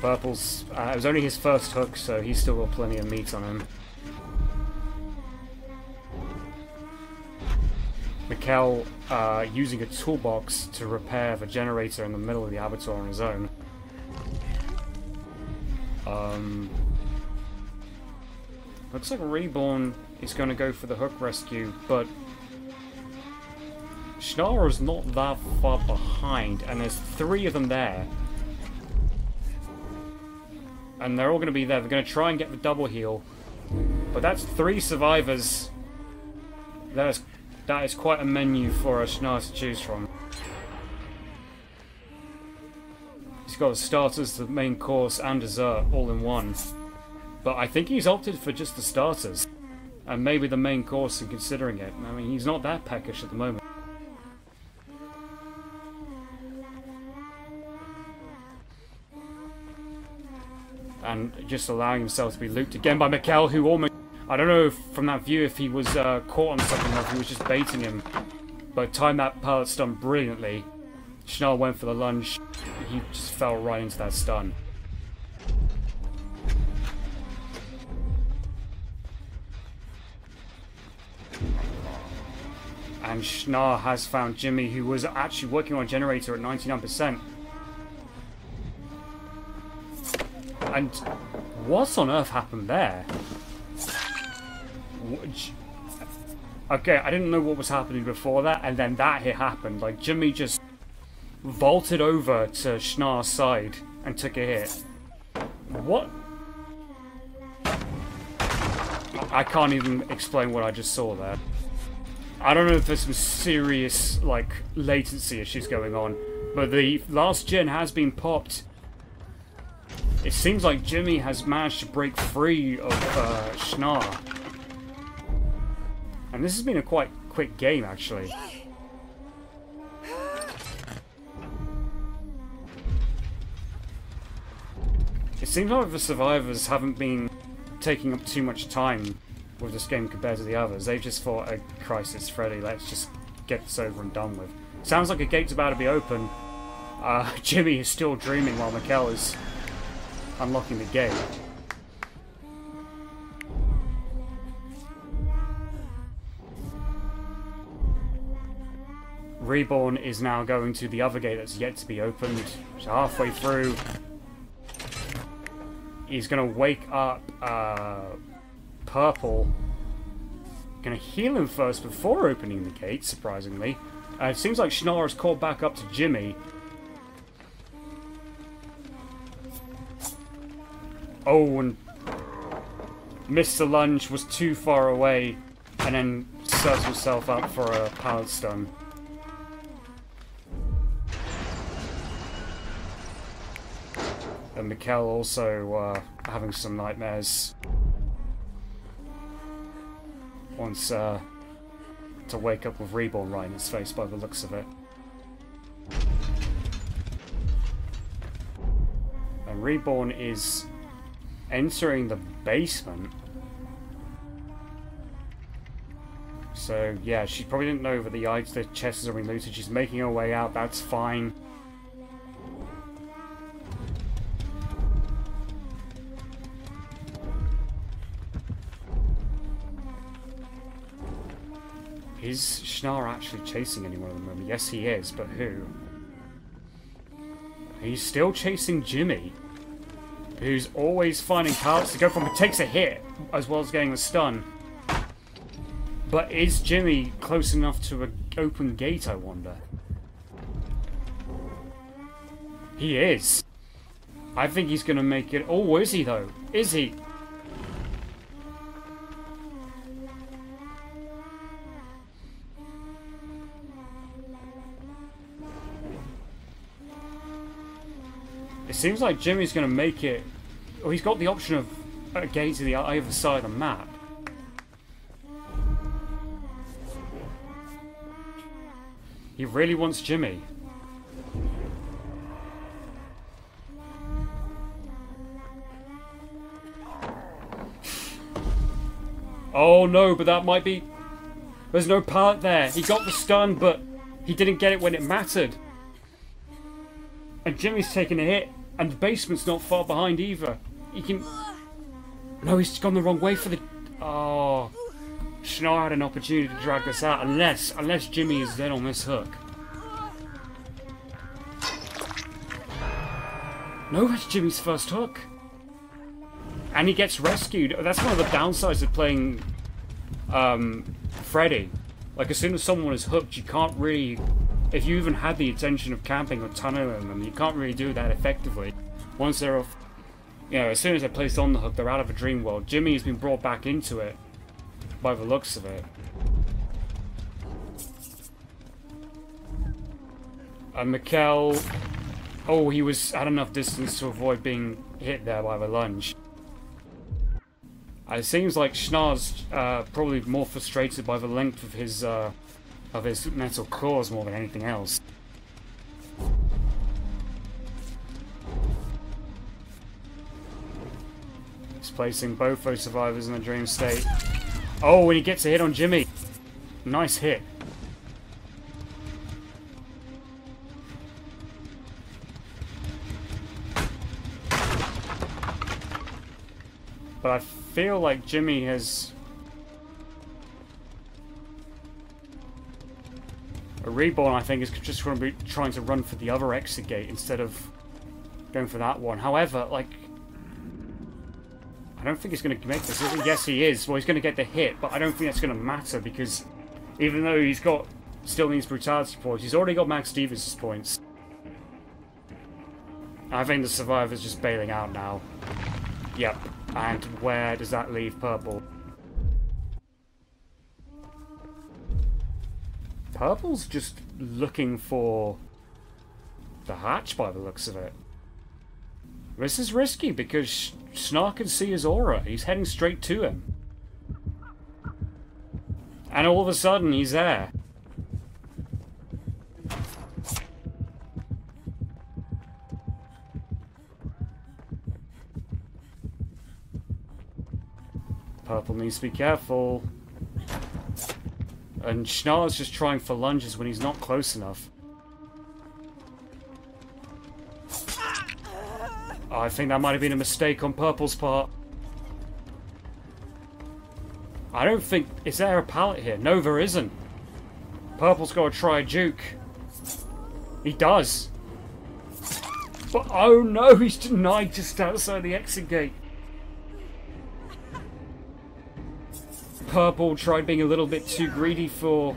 Purple's... it was only his first hook, so he's still got plenty of meat on him. Mikkel using a toolbox to repair the generator in the middle of the abattoir on his own. Looks like Reborn... He's going to go for the hook rescue, but Schnarr is not that far behind, and there's three of them there. And they're all going to be there. They're going to try and get the double heal, but that's three survivors. That is quite a menu for a Schnarr to choose from. He's got the starters, the main course, and dessert all in one. But I think he's opted for just the starters. And maybe the main course in considering it. I mean, he's not that peckish at the moment. And just allowing himself to be looped again by Mikkel, who almost... I don't know if, from that view if he was caught on something or if he was just baiting him. But timed that pallet stun brilliantly. Schnarr went for the lunge. He just fell right into that stun. And Schnarr has found Jimmy, who was actually working on a generator at 99%. And what on earth happened there? Okay, I didn't know what was happening before that, and then that hit happened. Like, Jimmy just vaulted over to Schnarr's side and took a hit. What? I can't even explain what I just saw there. I don't know if there's some serious, like, latency issues going on, but the last gen has been popped. It seems like Jimmy has managed to break free of Schnarr. And this has been a quite quick game, actually. It seems like the survivors haven't been taking up too much time with this game compared to the others. They've just thought, oh Christ, it's Freddy, let's just get this over and done with. Sounds like a gate's about to be open. Jimmy is still dreaming while Mikkel is unlocking the gate. Reborn is now going to the other gate that's yet to be opened. So halfway through, he's gonna wake up Purple. Gonna heal him first before opening the gate, surprisingly. It seems like Schnarr has called back up to Jimmy. Oh, and missed the lunge, was too far away, and then serves himself up for a power stun. And Mikkel also having some nightmares. Wants to wake up with Reborn right in his face by the looks of it. And Reborn is entering the basement. So yeah, she probably didn't know that the chests are being looted. She's making her way out, that's fine. Is Schnarr actually chasing anyone at the moment? Yes, he is, but who? He's still chasing Jimmy, who's always finding parts to go from, but takes a hit, as well as getting the stun. But is Jimmy close enough to an open gate, I wonder? He is. I think he's going to make it. Oh, is he, though? Is he? It seems like Jimmy's going to make it. Well, he's got the option of a gate to the either side of the map. He really wants Jimmy. Oh no, but that might be... There's no pallet there. He got the stun, but he didn't get it when it mattered. And Jimmy's taking a hit. And the basement's not far behind either. He can... No, he's gone the wrong way for the... Oh. Schnarr had an opportunity to drag this out. Unless Jimmy is then on this hook. No, that's Jimmy's first hook. And he gets rescued. That's one of the downsides of playing Freddy. Like, as soon as someone is hooked, you can't really... If you even had the intention of camping or tunneling them, you can't really do that effectively. Once they're off, you know, as soon as they're placed on the hook, they're out of a dream world. Jimmy has been brought back into it, by the looks of it. And Mikkel, oh, he was at enough distance to avoid being hit there by the lunge. It seems like Schnarr's probably more frustrated by the length of his. Of his metal claws more than anything else. He's placing both those survivors in the dream state. Oh, and he gets a hit on Jimmy. Nice hit. But I feel like Jimmy has... Reborn, I think, is just going to be trying to run for the other exit gate instead of going for that one. However, like, I don't think he's going to make this. Yes, he is. Well, he's going to get the hit, but I don't think that's going to matter because even though he's got still needs brutality points, he's already got Max Stevens' points. I think the survivor's just bailing out now. Yep. And where does that leave Purple? Purple's just looking for the hatch by the looks of it. This is risky because Schnarr can see his aura. He's heading straight to him. And all of a sudden, he's there. Purple needs to be careful. And Schnarr's just trying for lunges when he's not close enough. Oh, I think that might have been a mistake on Purple's part. I don't think... Is there a pallet here? No, there isn't. Purple's got to try a juke. He does. But, oh no, he's denied just outside the exit gate. Purple tried being a little bit too greedy for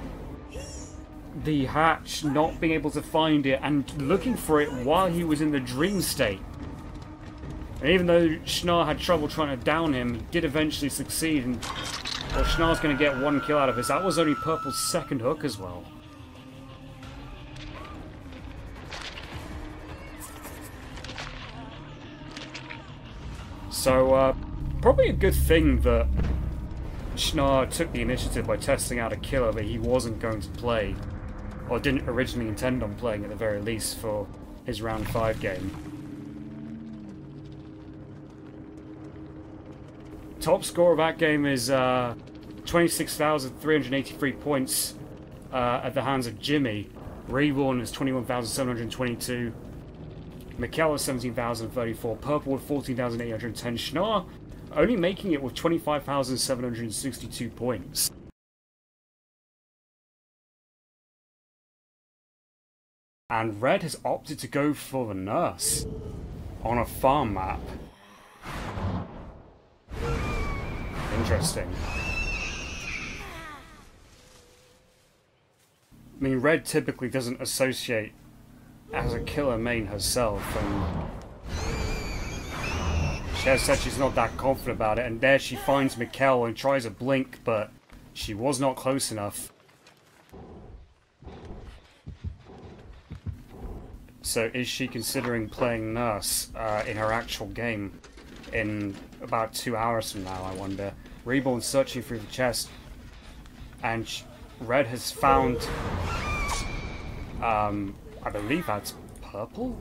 the hatch, not being able to find it, and looking for it while he was in the dream state. And even though Schnarr had trouble trying to down him, he did eventually succeed, and well, Schnarr's going to get one kill out of this. That was only Purple's second hook as well. So, probably a good thing that Schnarr took the initiative by testing out a killer that he wasn't going to play, or didn't originally intend on playing at the very least for his round 5 game. Top score of that game is 26,383 points at the hands of Jimmy. Reborn is 21,722. Mikkel is 17,034. Purple with 14,810. Schnarr only making it with 25,762 points. And Red has opted to go for the Nurse on a farm map. Interesting. I mean, Red typically doesn't associate as a killer main herself, and she has said she's not that confident about it, and there she finds Mikkel and tries a blink, but she was not close enough. So is she considering playing Nurse in her actual game in about 2 hours from now, I wonder? Reborn searching through the chest, and Red has found, I believe that's Purple?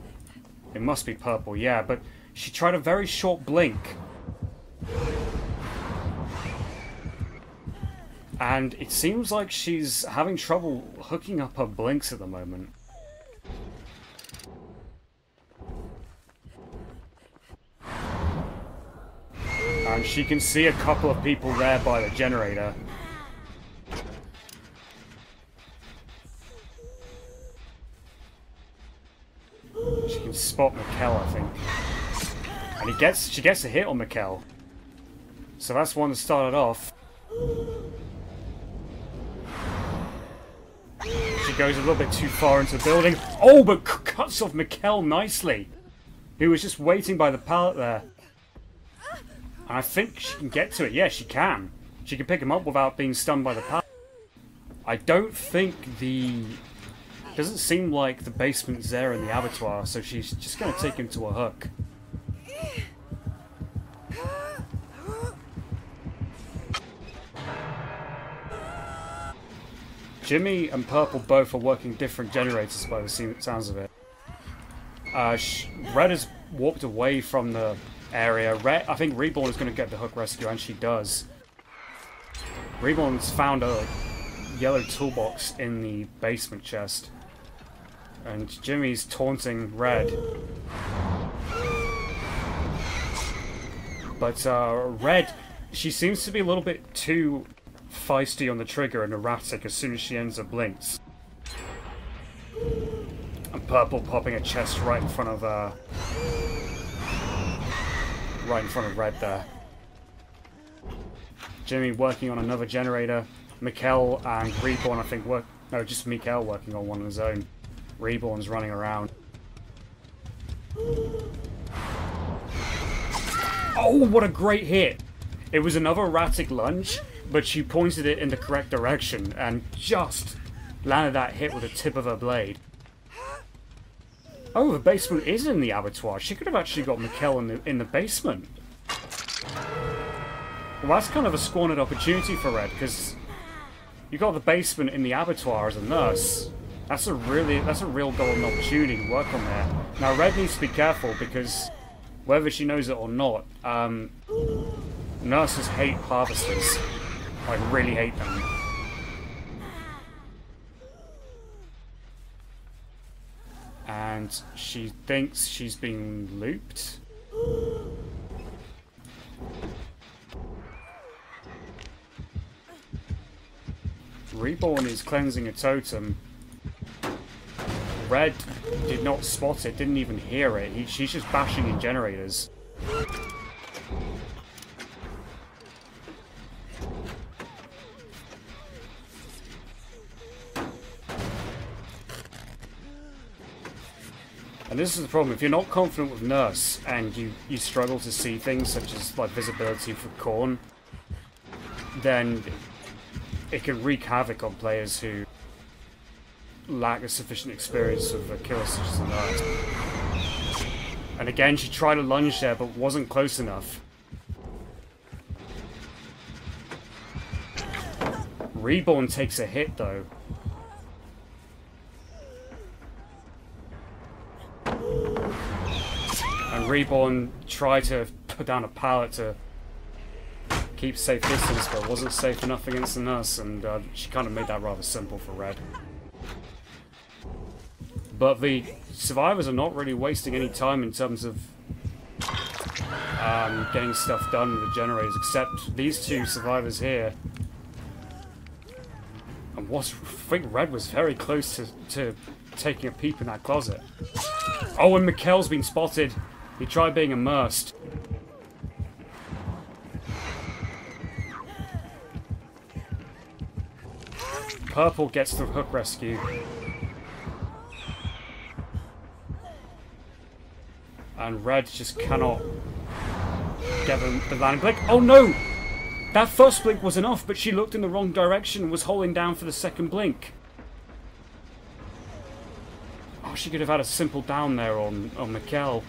It must be Purple, yeah, but she tried a very short blink. And it seems like she's having trouble hooking up her blinks at the moment. And she can see a couple of people there by the generator. She can spot Mikkel, I think. And she gets a hit on Mikkel. So that's one that started off. She goes a little bit too far into the building. Oh, but cuts off Mikkel nicely. Who was just waiting by the pallet there. And I think she can get to it. Yeah, she can. She can pick him up without being stunned by the pallet. I don't think the... Doesn't seem like the basement's there in the abattoir, so she's just going to take him to a hook. Jimmy and Purple both are working different generators by the sounds of it. Red has walked away from the area. Red, I think Reborn is going to get the hook rescue, and she does. Reborn's found a yellow toolbox in the basement chest. And Jimmy's taunting Red. But Red, she seems to be a little bit too feisty on the trigger and erratic as soon as she ends her blinks. And Purple popping a chest right in front of Red there. Jimmy working on another generator. Mikkel and Reborn, I think, just Mikkel working on one on his own. Reborn's running around. Oh, what a great hit! It was another erratic lunge, but she pointed it in the correct direction and just landed that hit with the tip of her blade. Oh, the basement is in the abattoir. She could have actually got Mikkel in the basement. Well, that's kind of a squandered opportunity for Red, because you got the basement in the abattoir as a nurse. That's a real golden opportunity to work on there. Now Red needs to be careful, because whether she knows it or not, Nurses hate harvesters. I really hate them. And she thinks she's being looped. Reborn is cleansing a totem. Red did not spot it, didn't even hear it. She's just bashing in generators. And this is the problem, if you're not confident with Nurse and you struggle to see things such as like visibility for corn, then it can wreak havoc on players who lack a sufficient experience of a killer such as Nurse. And again, she tried a lunge there, but wasn't close enough. Reborn takes a hit, though. And Reborn tried to put down a pallet to keep safe distance, but wasn't safe enough against the Nurse, and she kind of made that rather simple for Red. But the survivors are not really wasting any time in terms of getting stuff done with the generators, except these two survivors here. And what I think Red was very close to taking a peep in that closet. Oh, and Mikkel's been spotted. He tried being immersed. Purple gets the hook rescue. And Red just cannot get the landing blink. Oh no! That first blink was enough, but she looked in the wrong direction and was holding down for the second blink. Oh, she could have had a simple down there on Mikkel.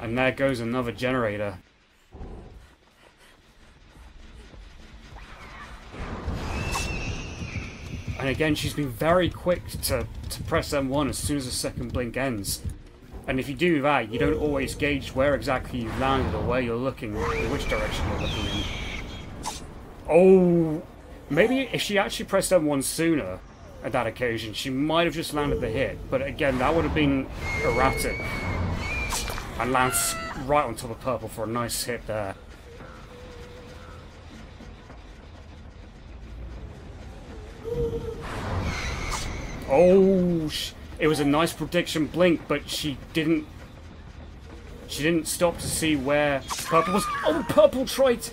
And there goes another generator. And again, she's been very quick to press M1 as soon as the second blink ends. And if you do that, you don't always gauge where exactly you landed or where you're looking, or which direction you're looking in. Oh, maybe if she actually pressed M1 sooner at that occasion, she might have just landed the hit. But again, that would have been erratic. And lands right on top of Purple for a nice hit there. Oh, it was a nice prediction blink, but she didn't stop to see where Purple was. Oh, Purple tried.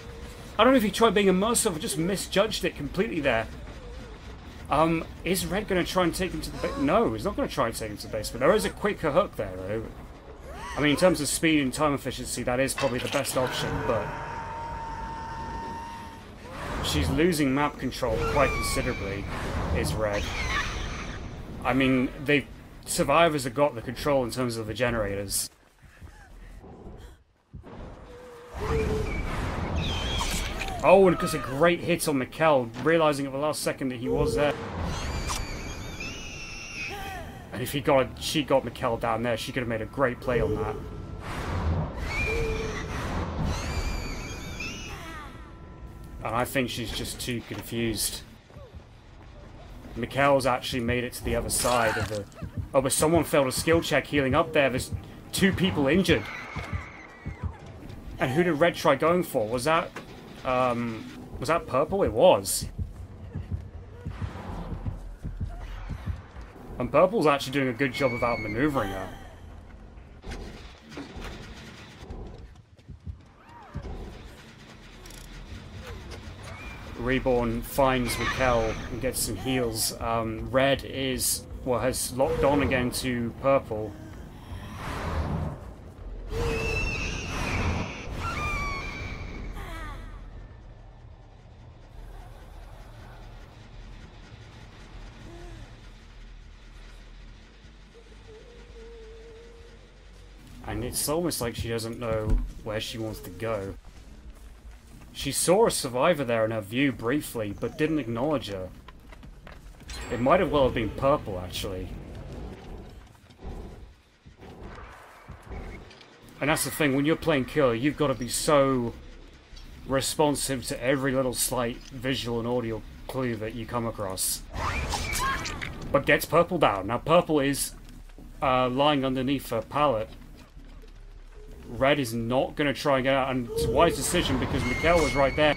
I don't know if he tried being immersive or just misjudged it completely there. Is Red going to try and take him to the base? No, he's not going to try and take him to the base, but there is a quicker hook there, though. I mean, in terms of speed and time efficiency, that is probably the best option, but she's losing map control quite considerably, is Red. I mean, the survivors have got the control in terms of the generators. Oh, and because a great hit on Mikkel, realising at the last second that he was there. And if she got Mikkel down there, she could have made a great play on that. And I think she's just too confused. Mikkel's actually made it to the other side of the... Oh, but someone failed a skill check healing up there. There's two people injured. And who did Red try going for? Was that Purple? It was. And Purple's actually doing a good job of outmaneuvering her. Reborn finds Mikkel and gets some heals. Red is, well, has locked on again to Purple. And it's almost like she doesn't know where she wants to go. She saw a survivor there in her view briefly, but didn't acknowledge her. It might have well been Purple, actually. And that's the thing, when you're playing killer, you've got to be so responsive to every little slight visual and audio clue that you come across. But gets Purple down. Now Purple is lying underneath her pallet. Red is not going to try and get out, and it's a wise decision because Mikkel was right there.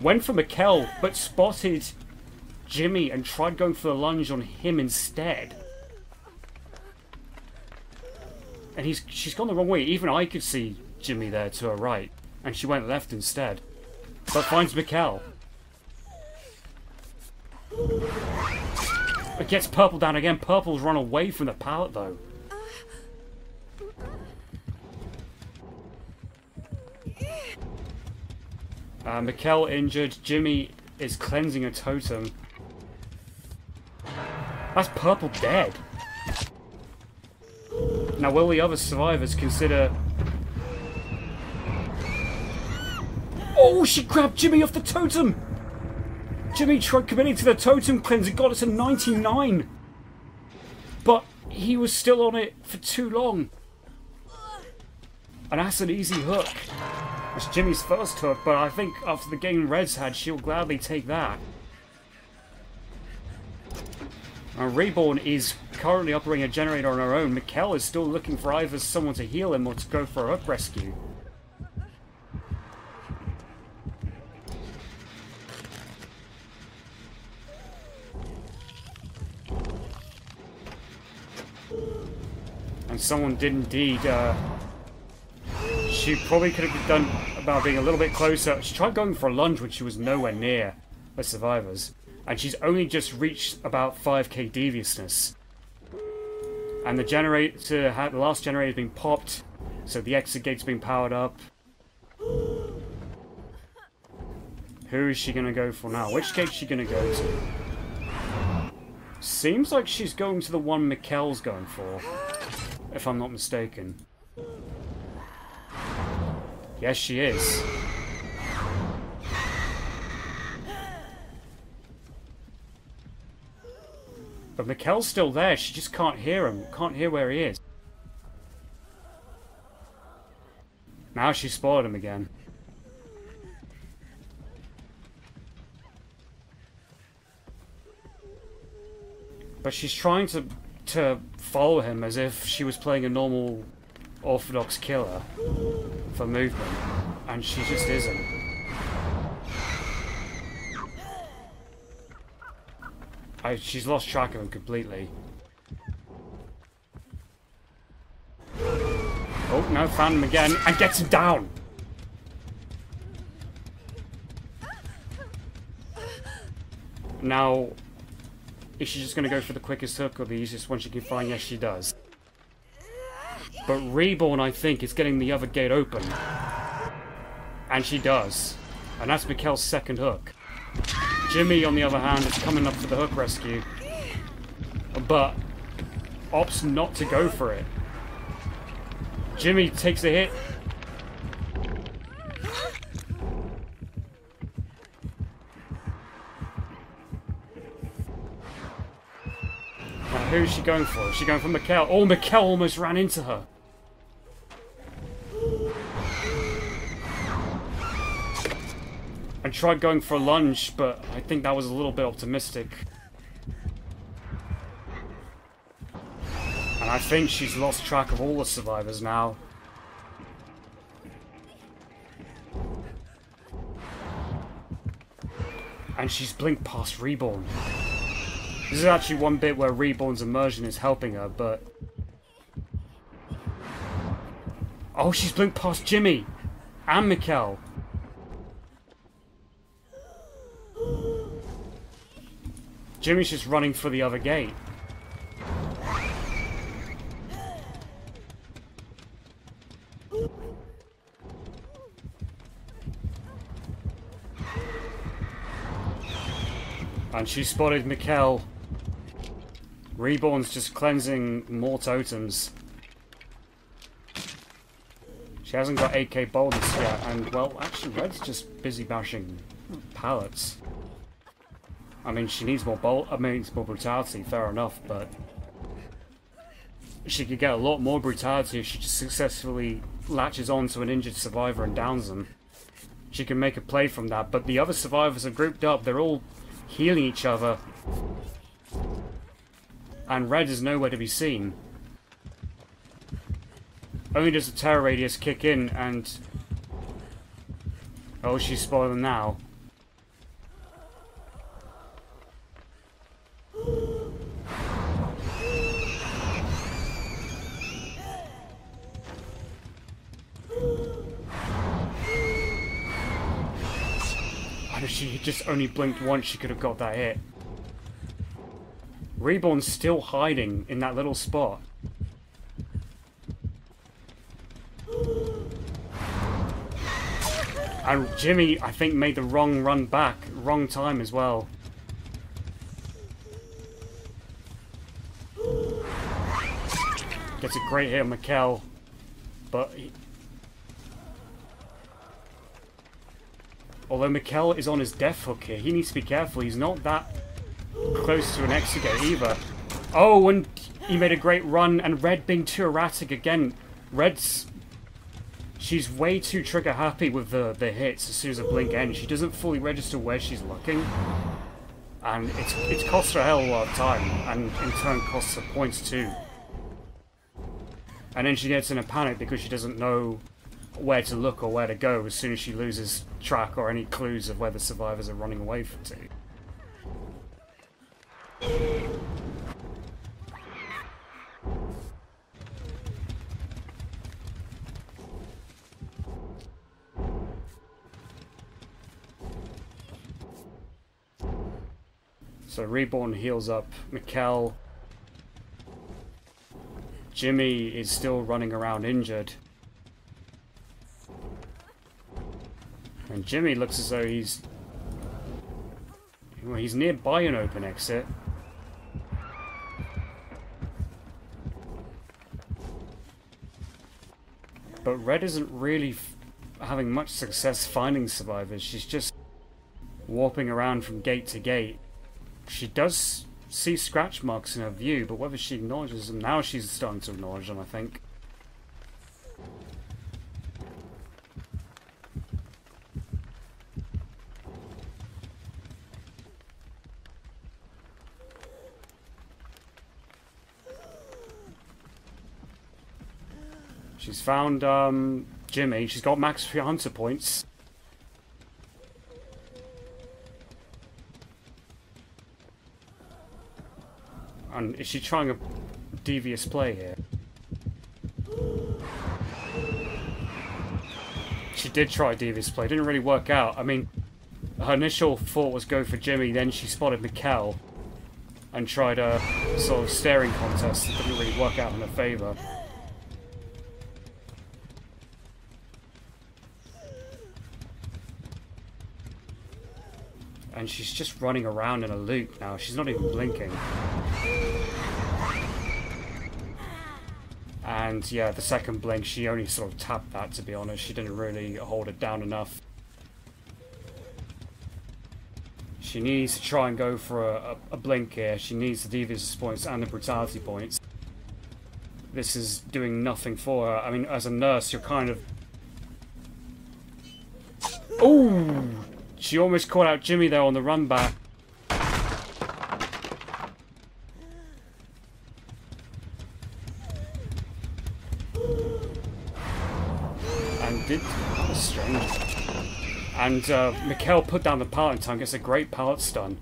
Went for Mikkel, but spotted Jimmy and tried going for the lunge on him instead. And she's gone the wrong way. Even I could see Jimmy there to her right, and she went left instead. But finds Mikkel. It gets Purple down again. Purple's run away from the pallet, though. Mikkel injured. Jimmy is cleansing a totem. That's Purple dead. Now, will the other survivors consider... Oh, she grabbed Jimmy off the totem! Jimmy tried committing to the totem cleanse and got it to 99. But he was still on it for too long. And that's an easy hook. It's Jimmy's first hook, but I think after the game Red's had, she'll gladly take that. Now, Reborn is currently operating a generator on her own. Mikkel is still looking for either someone to heal him or to go for a hook rescue. And someone did indeed... She probably could have done about being a little bit closer. She tried going for a lunge when she was nowhere near the survivors. And she's only just reached about 5k deviousness. And the generator, the last generator has been popped. So the exit gate's been powered up. Who is she going to go for now? Which gate is she going to go to? Seems like she's going to the one Mikkel's going for. If I'm not mistaken. Yes, she is. But Mikkel's still there. She just can't hear him. Can't hear where he is. Now she spotted him again. But she's trying to follow him as if she was playing a normal orthodox killer for movement, and she just isn't. She's lost track of him completely. Oh no, found him again and gets him down. Now, is she just going to go for the quickest hook or the easiest one she can find? Yes, she does. But Reborn, I think, is getting the other gate open. And she does. And that's Mikkel's second hook. Jimmy, on the other hand, is coming up for the hook rescue. But opts not to go for it. Jimmy takes a hit. Now, who is she going for? Is she going for Mikkel? Oh, Mikkel almost ran into her. I tried going for a lunge, but I think that was a little bit optimistic. And I think she's lost track of all the survivors now. And she's blinked past Reborn. This is actually one bit where Reborn's immersion is helping her, but... Oh, she's blinked past Jimmy! And Mikkel! Jimmy's just running for the other gate. And she spotted Mikkel. Reborn's just cleansing more totems. She hasn't got 8k boldness yet, and well, actually Red's just busy bashing pallets. I mean, she needs more bold, I mean, more brutality, fair enough, but she could get a lot more brutality if she just successfully latches on to an injured survivor and downs them. She can make a play from that, but the other survivors are grouped up, they're all healing each other, and Red is nowhere to be seen. Only does the terror radius kick in, and oh, she's spoiling now. If she had just only blinked once, she could have got that hit. Reborn's still hiding in that little spot. And Jimmy, I think, made the wrong run back, wrong time as well. Gets a great hit on Mikkel, but although Mikkel is on his death hook here, he needs to be careful. He's not that close to an exegate either. Oh, and he made a great run, and Red being too erratic again. She's way too trigger happy with the hits as soon as a blink ends. She doesn't fully register where she's looking. And it's cost her a hell of a lot of time, and in turn costs her points too. And then she gets in a panic because she doesn't know where to look or where to go as soon as she loses track or any clues of where the survivors are running away from to. So Reborn heals up Mikkel. Jimmy is still running around injured. And Jimmy looks as though he's nearby an open exit. But Red isn't really having much success finding survivors. She's just warping around from gate to gate. She does see scratch marks in her view, but whether she acknowledges them, now she's starting to acknowledge them, I think. She's found Jimmy. She's got max hunter points. And is she trying a devious play here? She did try a devious play. It didn't really work out. I mean, her initial thought was go for Jimmy. Then she spotted Mikkel and tried a sort of staring contest that didn't really work out in her favour. And she's just running around in a loop now. She's not even blinking. And yeah, the second blink, she only sort of tapped that, to be honest. She didn't really hold it down enough. She needs to try and go for a blink here. She needs the devious points and the brutality points. This is doing nothing for her. I mean, as a nurse, you're kind of... Ooh! She almost caught out Jimmy there on the run back. And did... That was strange. And Mikkel put down the pallet in time, gets a great pallet stun.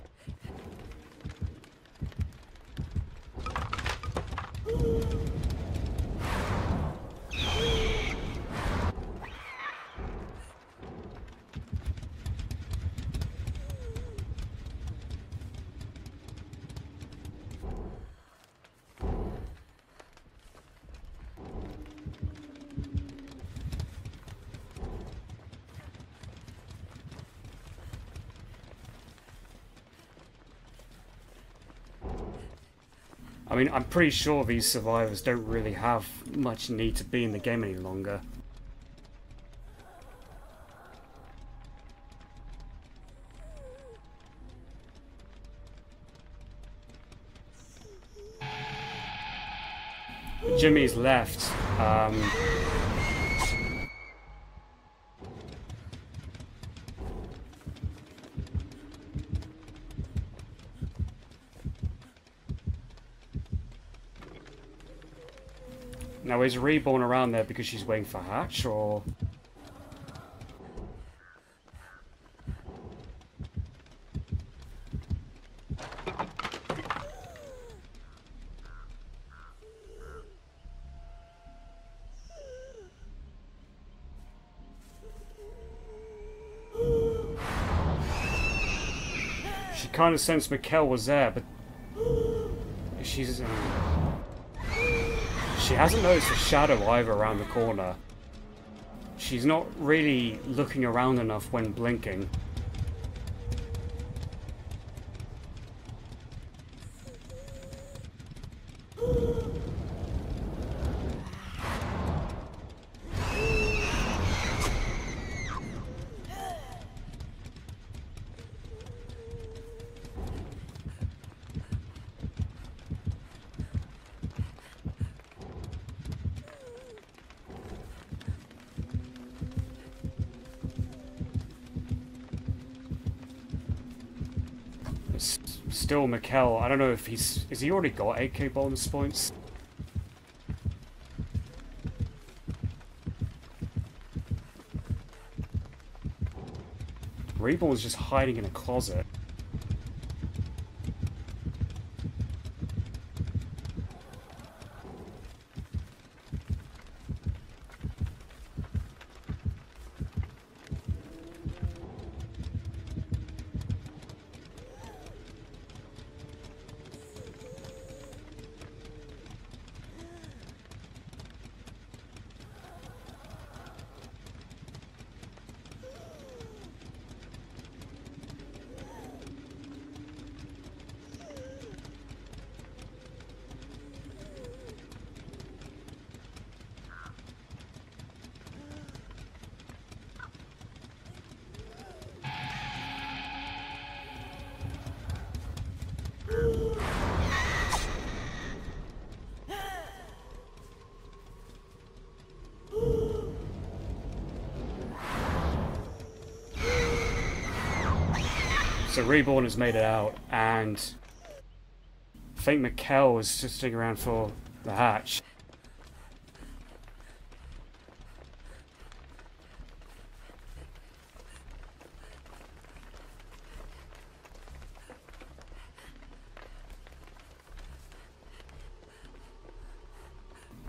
I mean, I'm pretty sure these survivors don't really have much need to be in the game any longer. Jimmy's left. Now is Reborn around there because she's waiting for Hatch, or...? She kind of sensed Mikkel was there, but she's... she hasn't noticed a shadow either around the corner. She's not really looking around enough when blinking. Still, Mikkel, I don't know if he's... Has he already got 8k bonus points? Reborn's just hiding in a closet. So Reborn has made it out, and I think Mikkel is just sitting around for the hatch.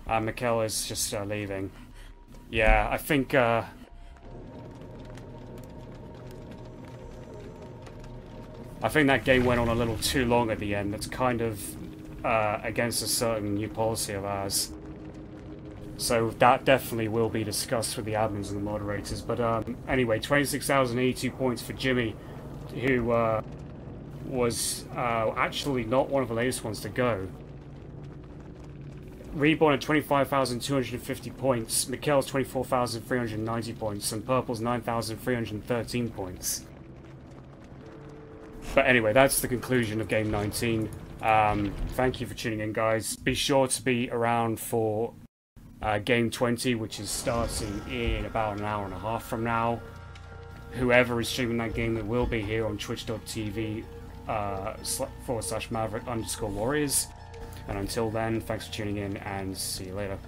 And Mikkel is just leaving. Yeah, I think... I think that game went on a little too long at the end. That's kind of against a certain new policy of ours. So that definitely will be discussed with the admins and the moderators. But anyway, 26,082 points for Jimmy, who was actually not one of the latest ones to go. Reborn at 25,250 points, Mikkel's 24,390 points, and Purple's 9,313 points. But anyway, that's the conclusion of Game 19. Thank you for tuning in, guys. Be sure to be around for Game 20, which is starting in about an hour and a half from now. Whoever is streaming that game, it will be here on twitch.tv/Maverick_Warriors. And until then, thanks for tuning in, and see you later.